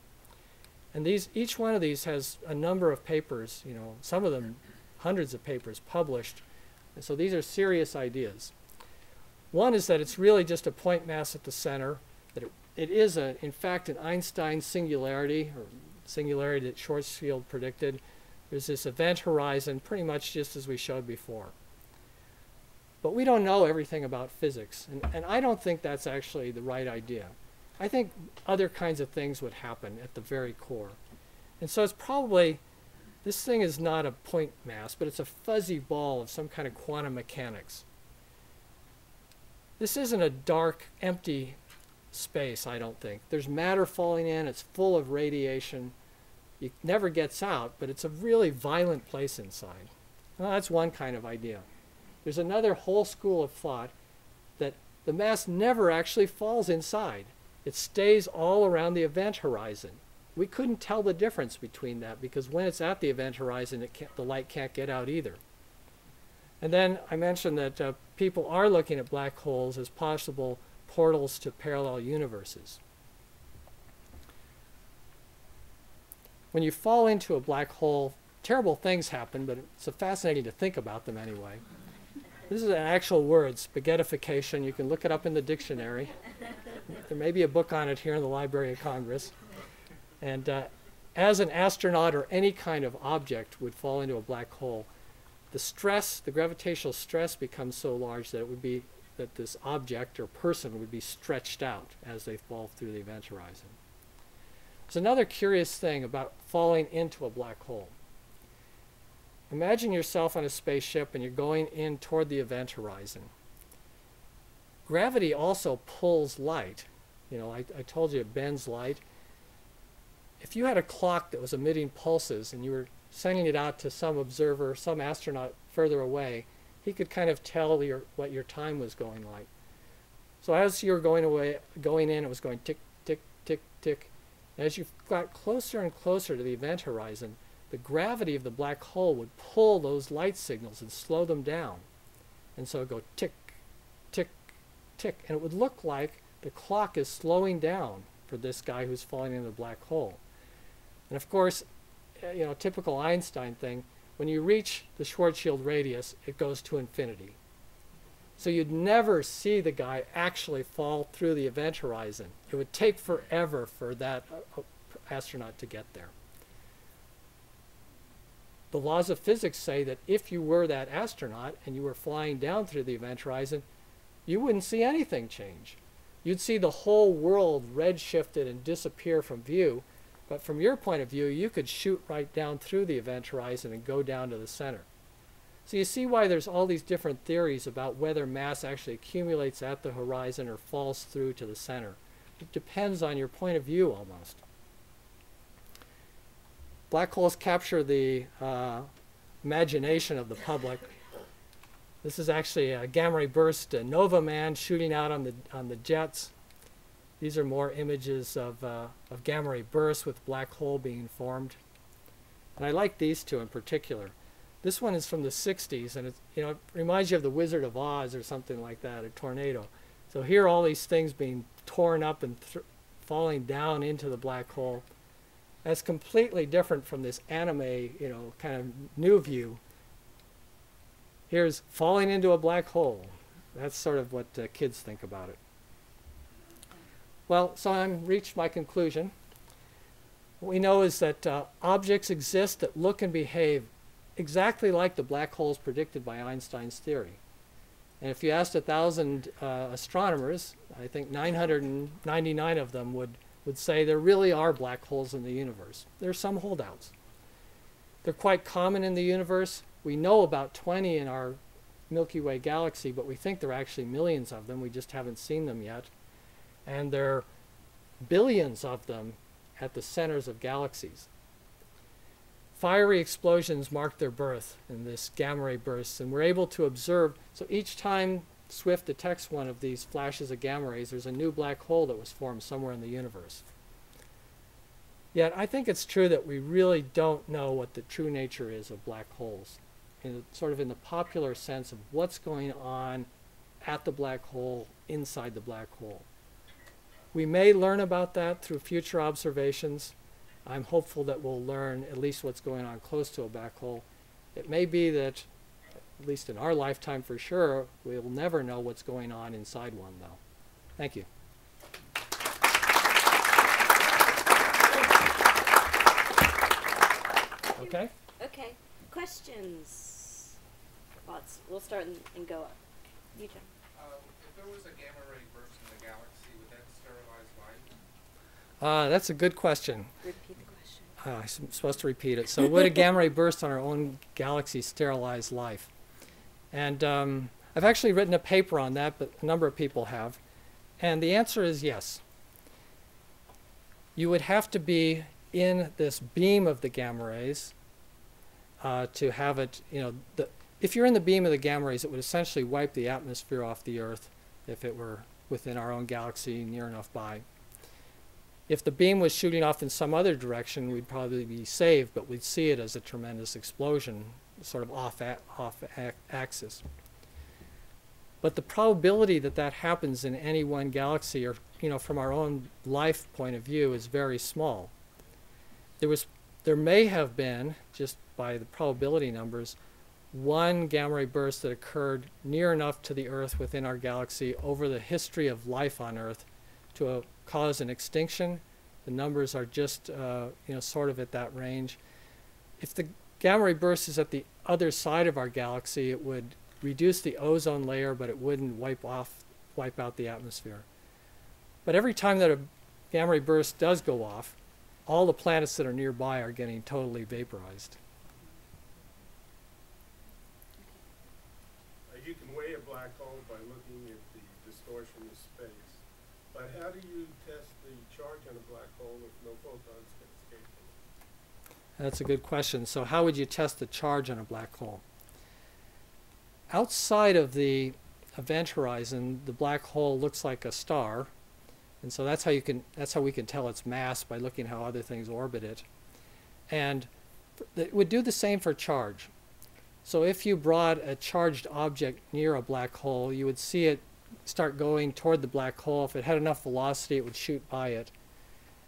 And each one of these has a number of papers, you know, some of them hundreds of papers published. And so these are serious ideas. One is that it's really just a point mass at the center, that it is, in fact, an Einstein singularity, or singularity that Schwarzschild predicted. There's this event horizon, pretty much just as we showed before. But we don't know everything about physics, and I don't think that's actually the right idea. I think other kinds of things would happen at the very core. And so it's probably, this thing is not a point mass, but it's a fuzzy ball of some kind of quantum mechanics. This isn't a dark, empty space, I don't think. There's matter falling in. It's full of radiation. It never gets out, but it's a really violent place inside. Well, that's one kind of idea. There's another whole school of thought that the mass never actually falls inside. It stays all around the event horizon. We couldn't tell the difference between that because when it's at the event horizon, the light can't get out either. And then I mentioned that people are looking at black holes as possible portals to parallel universes. When you fall into a black hole, terrible things happen, but it's fascinating to think about them anyway. This is an actual word, spaghettification. You can look it up in the dictionary. There may be a book on it here in the Library of Congress. And as an astronaut or any kind of object would fall into a black hole, the stress, the gravitational stress becomes so large that it would be that this object or person would be stretched out as they fall through the event horizon. There's another curious thing about falling into a black hole. Imagine yourself on a spaceship and you're going in toward the event horizon. Gravity also pulls light. You know, I told you it bends light. If you had a clock that was emitting pulses and you were sending it out to some observer, some astronaut further away, he could kind of tell what your time was going like. So as you were going in, it was going tick, tick, tick, tick. And as you got closer and closer to the event horizon, the gravity of the black hole would pull those light signals and slow them down. And so it would go tick, tick, tick. And it would look like the clock is slowing down for this guy who's falling into the black hole. And of course, you know, typical Einstein thing, when you reach the Schwarzschild radius, it goes to infinity. So you'd never see the guy actually fall through the event horizon. It would take forever for that astronaut to get there. The laws of physics say that if you were that astronaut and you were flying down through the event horizon, you wouldn't see anything change. You'd see the whole world redshifted and disappear from view. But from your point of view, you could shoot right down through the event horizon and go down to the center. So you see why there's all these different theories about whether mass actually accumulates at the horizon or falls through to the center. It depends on your point of view almost. Black holes capture the imagination of the public. This is actually a gamma-ray burst, a Nova man shooting out on the jets. These are more images of gamma-ray bursts with black hole being formed. And I like these two in particular. This one is from the 60s, and it's, you know, it reminds you of the Wizard of Oz or something like that, a tornado. So here are all these things being torn up and falling down into the black hole. That's completely different from this anime, you know, kind of new view. Here's falling into a black hole. That's sort of what kids think about it. Well, so I've reached my conclusion. What we know is that objects exist that look and behave exactly like the black holes predicted by Einstein's theory. And if you asked 1,000 astronomers, I think 999 of them would say there really are black holes in the universe. There are some holdouts. They're quite common in the universe. We know about 20 in our Milky Way galaxy, but we think there are actually millions of them. We just haven't seen them yet. And there are billions of them at the centers of galaxies. Fiery explosions mark their birth in this gamma-ray bursts, and we're able to observe. So each time SWIFT detects one of these flashes of gamma rays, there's a new black hole that was formed somewhere in the universe. Yet I think it's true that we really don't know what the true nature is of black holes, and sort of in the popular sense of what's going on at the black hole, inside the black hole. We may learn about that through future observations. I'm hopeful that we'll learn at least what's going on close to a black hole. It may be that, at least in our lifetime for sure, we'll never know what's going on inside one, though. Thank you. Okay? Okay. Questions? Lots. We'll start and go up. You, John. If there was a gamma-ray burst in the galaxy, would that sterilize life? That's a good question. Repeat the question. I'm supposed to repeat it. So would a gamma-ray burst on our own galaxy sterilize life? And I've actually written a paper on that, but a number of people have. And the answer is yes. You would have to be in this beam of the gamma rays to have it, you know, if you're in the beam of the gamma rays, it would essentially wipe the atmosphere off the Earth if it were within our own galaxy near enough by. If the beam was shooting off in some other direction, we'd probably be saved, but we'd see it as a tremendous explosion, sort of off axis. But the probability that that happens in any one galaxy, or, you know, from our own life point of view, is very small. There may have been, just by the probability numbers, one gamma-ray burst that occurred near enough to the Earth within our galaxy over the history of life on Earth to cause an extinction. The numbers are just you know, sort of at that range. If the gamma-ray burst is at the other side of our galaxy, it would reduce the ozone layer, but it wouldn't wipe out the atmosphere. But every time that a gamma-ray burst does go off, all the planets that are nearby are getting totally vaporized. You can weigh a black hole by looking at the distortion of space. But how do you test the charge on a black hole if no photons can escape from it? That's a good question. So how would you test the charge on a black hole? Outside of the event horizon, the black hole looks like a star. And so that's how we can tell its mass, by looking how other things orbit it. And It would do the same for charge. So if you brought a charged object near a black hole, you would see it start going toward the black hole. If it had enough velocity, it would shoot by it.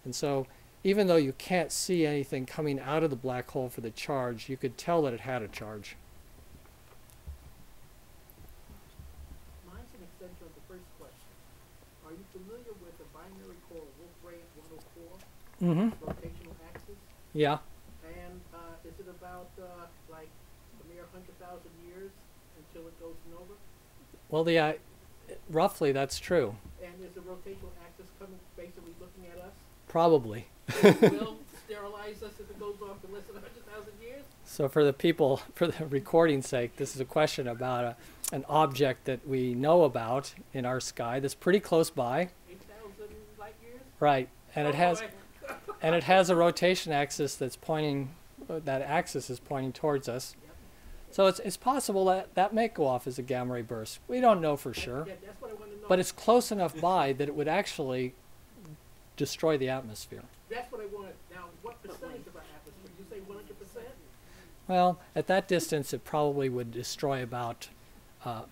And so even though you can't see anything coming out of the black hole for the charge, you could tell that it had a charge. Mine's an extension of the first question. Are you familiar with the binary core Wolf-Rayet 104 rotational axis? Yeah. And is it about like a mere 100,000 years until it goes nova? Well, the roughly that's true. And is the rotational axis coming basically looking at us? Probably. Will sterilize us if it goes off in less than 100,000 years? So for the people, for the recording's sake, this is a question about an object that we know about in our sky that's pretty close by. 8,000 light years? Right. And it has and it has a rotation axis that's pointing, that axis is pointing towards us. Yep. So it's possible that that may go off as a gamma-ray burst. We don't know for sure. Yeah, that's what I want to know. But it's close enough by that it would actually destroy the atmosphere. That's what I wanted. Now, what percentage of our atmosphere? Did you say 100%? Well, at that distance, it probably would destroy about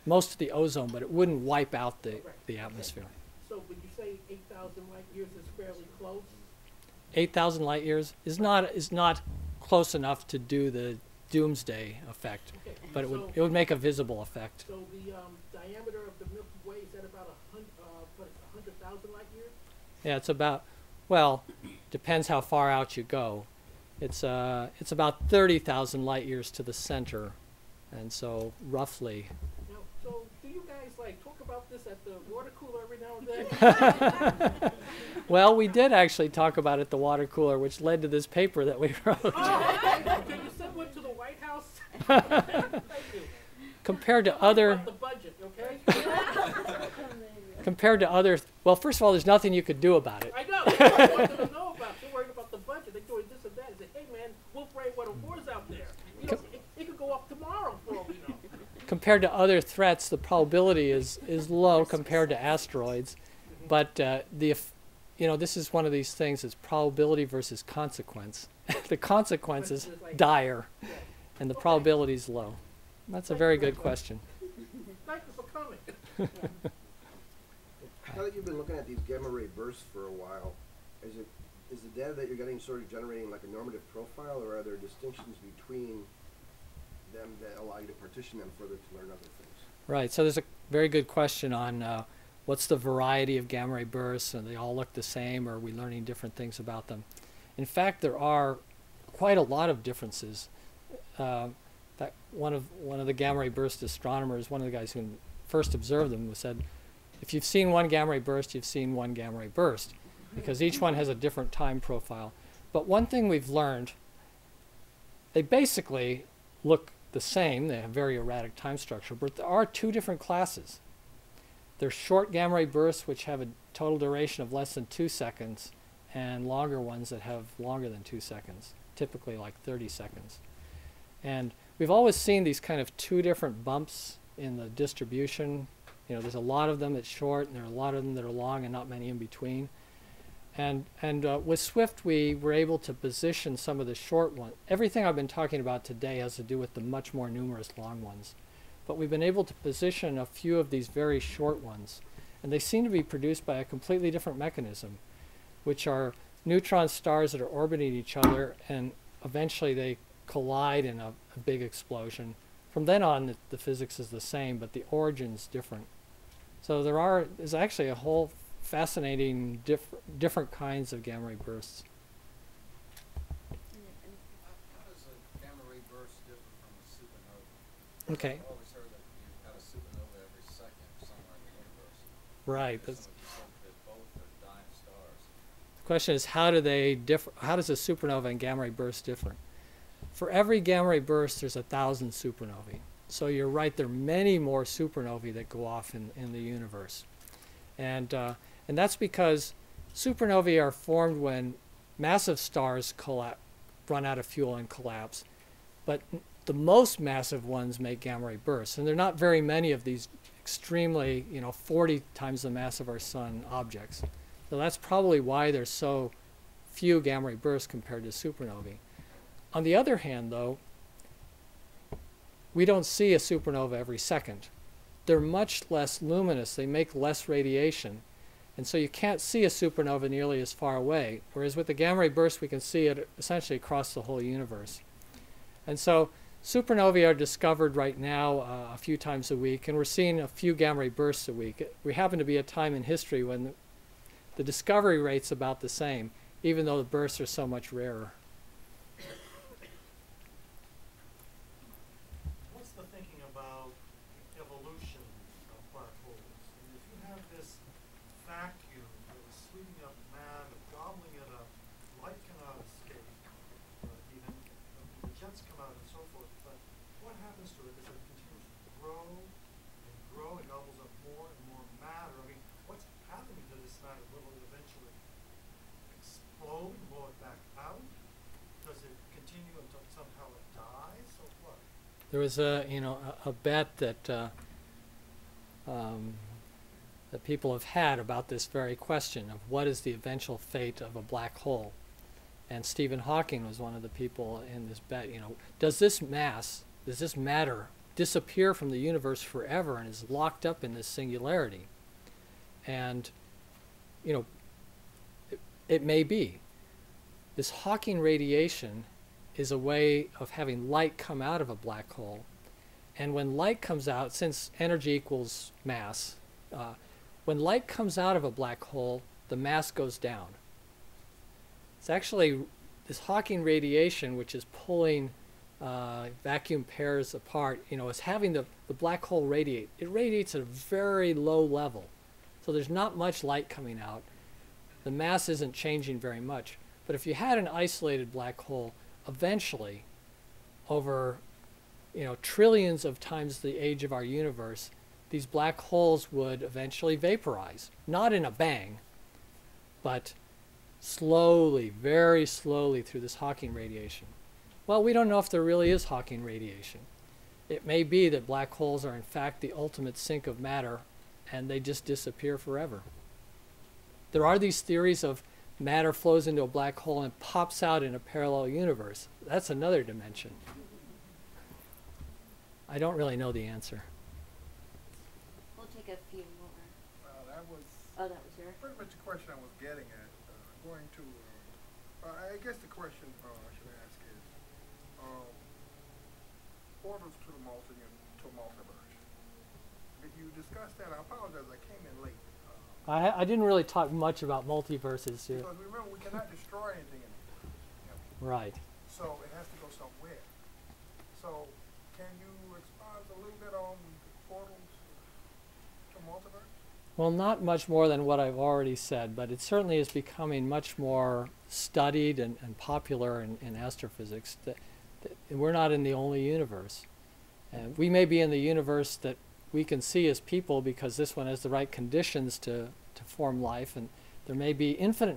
most of the ozone, but it wouldn't wipe out the atmosphere. Okay. So would you say 8,000 light years is fairly close? 8,000 light years is not close enough to do the doomsday effect, okay. But it would make a visible effect. So the diameter of the Milky Way is at about 100,000 light years? Yeah, it's about, well, depends how far out you go. It's about 30,000 light years to the center, and so roughly. Now, so do you guys like talk about this at the water cooler every now and then? Well, we did actually talk about it at the water cooler, which led to this paper that we wrote. Oh, okay. Can you send one to the White House? Thank you. Compared to other. The budget, okay? Compared to other, well, first of all, there's nothing you could do about it. I know. I want them to know about. They're worried about the budget. They're doing this and that. They say, hey, man, Wolf-Rayet 104 is out there. You know, it could go off tomorrow for all we know. Compared to other threats, the probability is low compared to asteroids. But you know, this is one of these things: it's probability versus consequence. The consequence is like, dire, yeah. And the probability is low. That's a very good question. Thank you for coming. Yeah. Now that you've been looking at these gamma ray bursts for a while, is the data that you're getting sort of generating like a normative profile, or are there distinctions between them that allow you to partition them further to learn other things? Right. So there's a very good question on what's the variety of gamma ray bursts, and they all look the same, or are we learning different things about them? In fact, there are quite a lot of differences. That one of the gamma ray burst astronomers, one of the guys who first observed them, said, if you've seen one gamma ray burst, you've seen one gamma ray burst, because each one has a different time profile. But one thing we've learned, they basically look the same. They have very erratic time structure, but there are two different classes. There's short gamma ray bursts, which have a total duration of less than 2 seconds, and longer ones that have longer than 2 seconds, typically like 30 seconds. And we've always seen these kind of two different bumps in the distribution. You know, there's a lot of them that's short, and there are a lot of them that are long, and not many in between. And with SWIFT, we were able to position some of the short ones. Everything I've been talking about today has to do with the much more numerous long ones. But we've been able to position a few of these very short ones. And they seem to be produced by a completely different mechanism, which are neutron stars that are orbiting each other, and eventually they collide in a big explosion. From then on, the physics is the same, but the origin's different. So there's actually a whole fascinating different kinds of gamma ray bursts. How does a gamma ray burst differ from a supernova? Okay. I've always heard that you've got a supernova every second somewhere in the universe. Right. That's both are dying stars. The question is, how do they differ? How does a supernova and gamma ray burst differ? For every gamma ray burst, there's 1,000 supernovae. So you're right, there are many more supernovae that go off in the universe. And that's because supernovae are formed when massive stars run out of fuel and collapse. But the most massive ones make gamma ray bursts. And there are not very many of these extremely, you know, 40 times the mass of our sun objects. So that's probably why there's so few gamma ray bursts compared to supernovae. On the other hand, though, we don't see a supernova every second. They're much less luminous. They make less radiation. And so you can't see a supernova nearly as far away, whereas with the gamma-ray burst, we can see it essentially across the whole universe. And so supernovae are discovered right now a few times a week, and we're seeing a few gamma-ray bursts a week. We happen to be at a time in history when the discovery rate's about the same, even though the bursts are so much rarer. There was a bet that that people have had about this very question of what is the eventual fate of a black hole, and Stephen Hawking was one of the people in this bet. You know, does this matter disappear from the universe forever and is locked up in this singularity? And you know, it may be. This Hawking radiation is a way of having light come out of a black hole. And when light comes out, since energy equals mass, when light comes out of a black hole, the mass goes down. It's actually this Hawking radiation, which is pulling vacuum pairs apart, you know, is having the black hole radiate. It radiates at a very low level. So there's not much light coming out. The mass isn't changing very much. But if you had an isolated black hole, eventually, over trillions of times the age of our universe, these black holes would eventually vaporize. Not in a bang, but slowly, very slowly through this Hawking radiation. Well, we don't know if there really is Hawking radiation. It may be that black holes are in fact the ultimate sink of matter and they just disappear forever. There are these theories of matter flows into a black hole and pops out in a parallel universe. That's another dimension. I don't really know the answer. We'll take a few more. Well, that was your? Pretty much the question I was getting at. I guess the question I should ask is, portals to the multiverse. Did you discuss that? I apologize, I came in late. I didn't really talk much about multiverses here. Because remember, we cannot destroy anything in it. You know? Right. So it has to go somewhere. So can you expand a little bit on portals to multiverse? Well, not much more than what I've already said, but it certainly is becoming much more studied and popular in astrophysics. We're not in the only universe. And we may be in the universe that we can see as people because this one has the right conditions to form life, and there may be infinite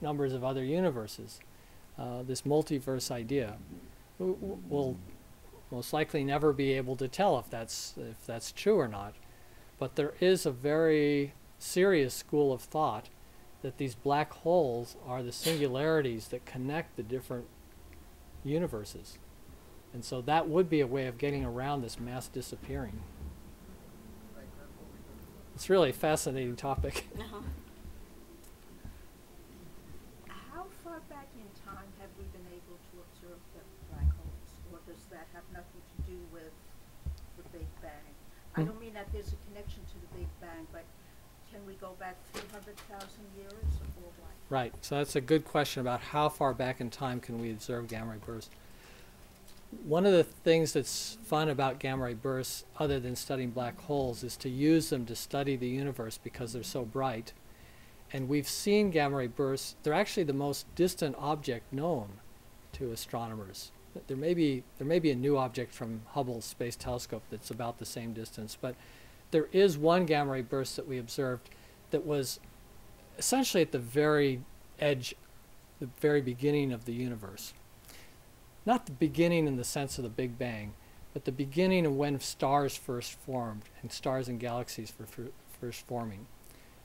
numbers of other universes. This multiverse idea, we'll most likely never be able to tell if that's true or not, but there is a very serious school of thought that these black holes are the singularities that connect the different universes, and so that would be a way of getting around this mass disappearing. It's really a fascinating topic. How far back in time have we been able to observe the black holes, or does that have nothing to do with the Big Bang? I don't mean that there's a connection to the Big Bang, but can we go back 300,000 years or what? Right, so that's a good question about how far back in time can we observe gamma-ray bursts. One of the things that's fun about gamma-ray bursts, other than studying black holes, is to use them to study the universe because they're so bright. And we've seen gamma-ray bursts. They're actually the most distant object known to astronomers. There may be a new object from Hubble Space Telescope that's about the same distance, but there is one gamma-ray burst that we observed that was essentially at the very edge, the very beginning of the universe. Not the beginning in the sense of the Big Bang, but the beginning of when stars first formed and stars and galaxies were first forming.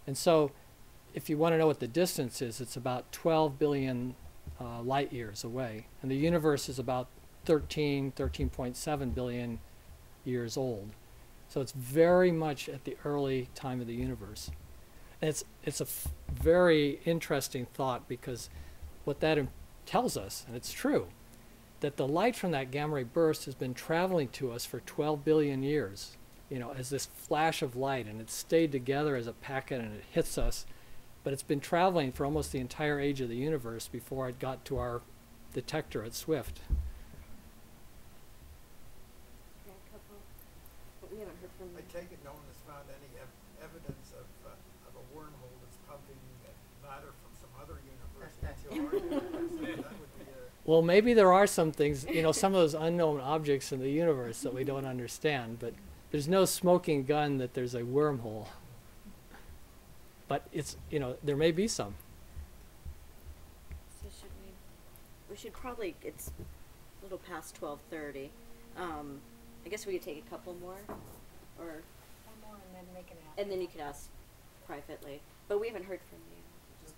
And so if you want to know what the distance is, it's about 12 billion light years away. And the universe is about 13.7 billion years old. So it's very much at the early time of the universe. And it's a very interesting thought, because what that tells us, and it's true, that the light from that gamma ray burst has been traveling to us for 12 billion years, you know, as this flash of light, and it's stayed together as a packet and it hits us, but it's been traveling for almost the entire age of the universe before it got to our detector at SWIFT. I take it no one has found any evidence of a wormhole that's pumping matter from some other universe into our universe. That would be a well, maybe there are some things, you know, some of those unknown objects in the universe that we don't understand, but there's no smoking gun that there's a wormhole. But it's, you know, there may be some. So should we should probably, it's a little past 12:30. I guess we could take a couple more, or one more, and then make an ask. And then you could ask privately. But we haven't heard from you. Just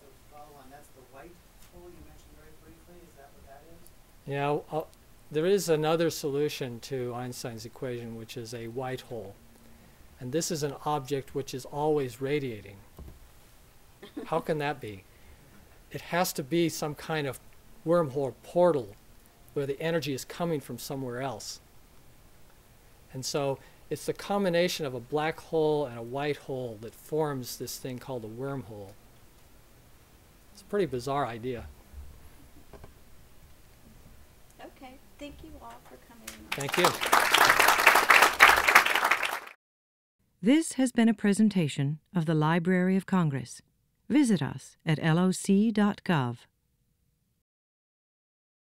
to follow on, that's the white hole you mentioned very briefly. Is that what that is? Yeah, there is another solution to Einstein's equation, which is a white hole, and this is an object which is always radiating. How can that be? It has to be some kind of wormhole portal, where the energy is coming from somewhere else. And so it's the combination of a black hole and a white hole that forms this thing called a wormhole. It's a pretty bizarre idea. Okay, thank you all for coming. Thank you. This has been a presentation of the Library of Congress. Visit us at loc.gov.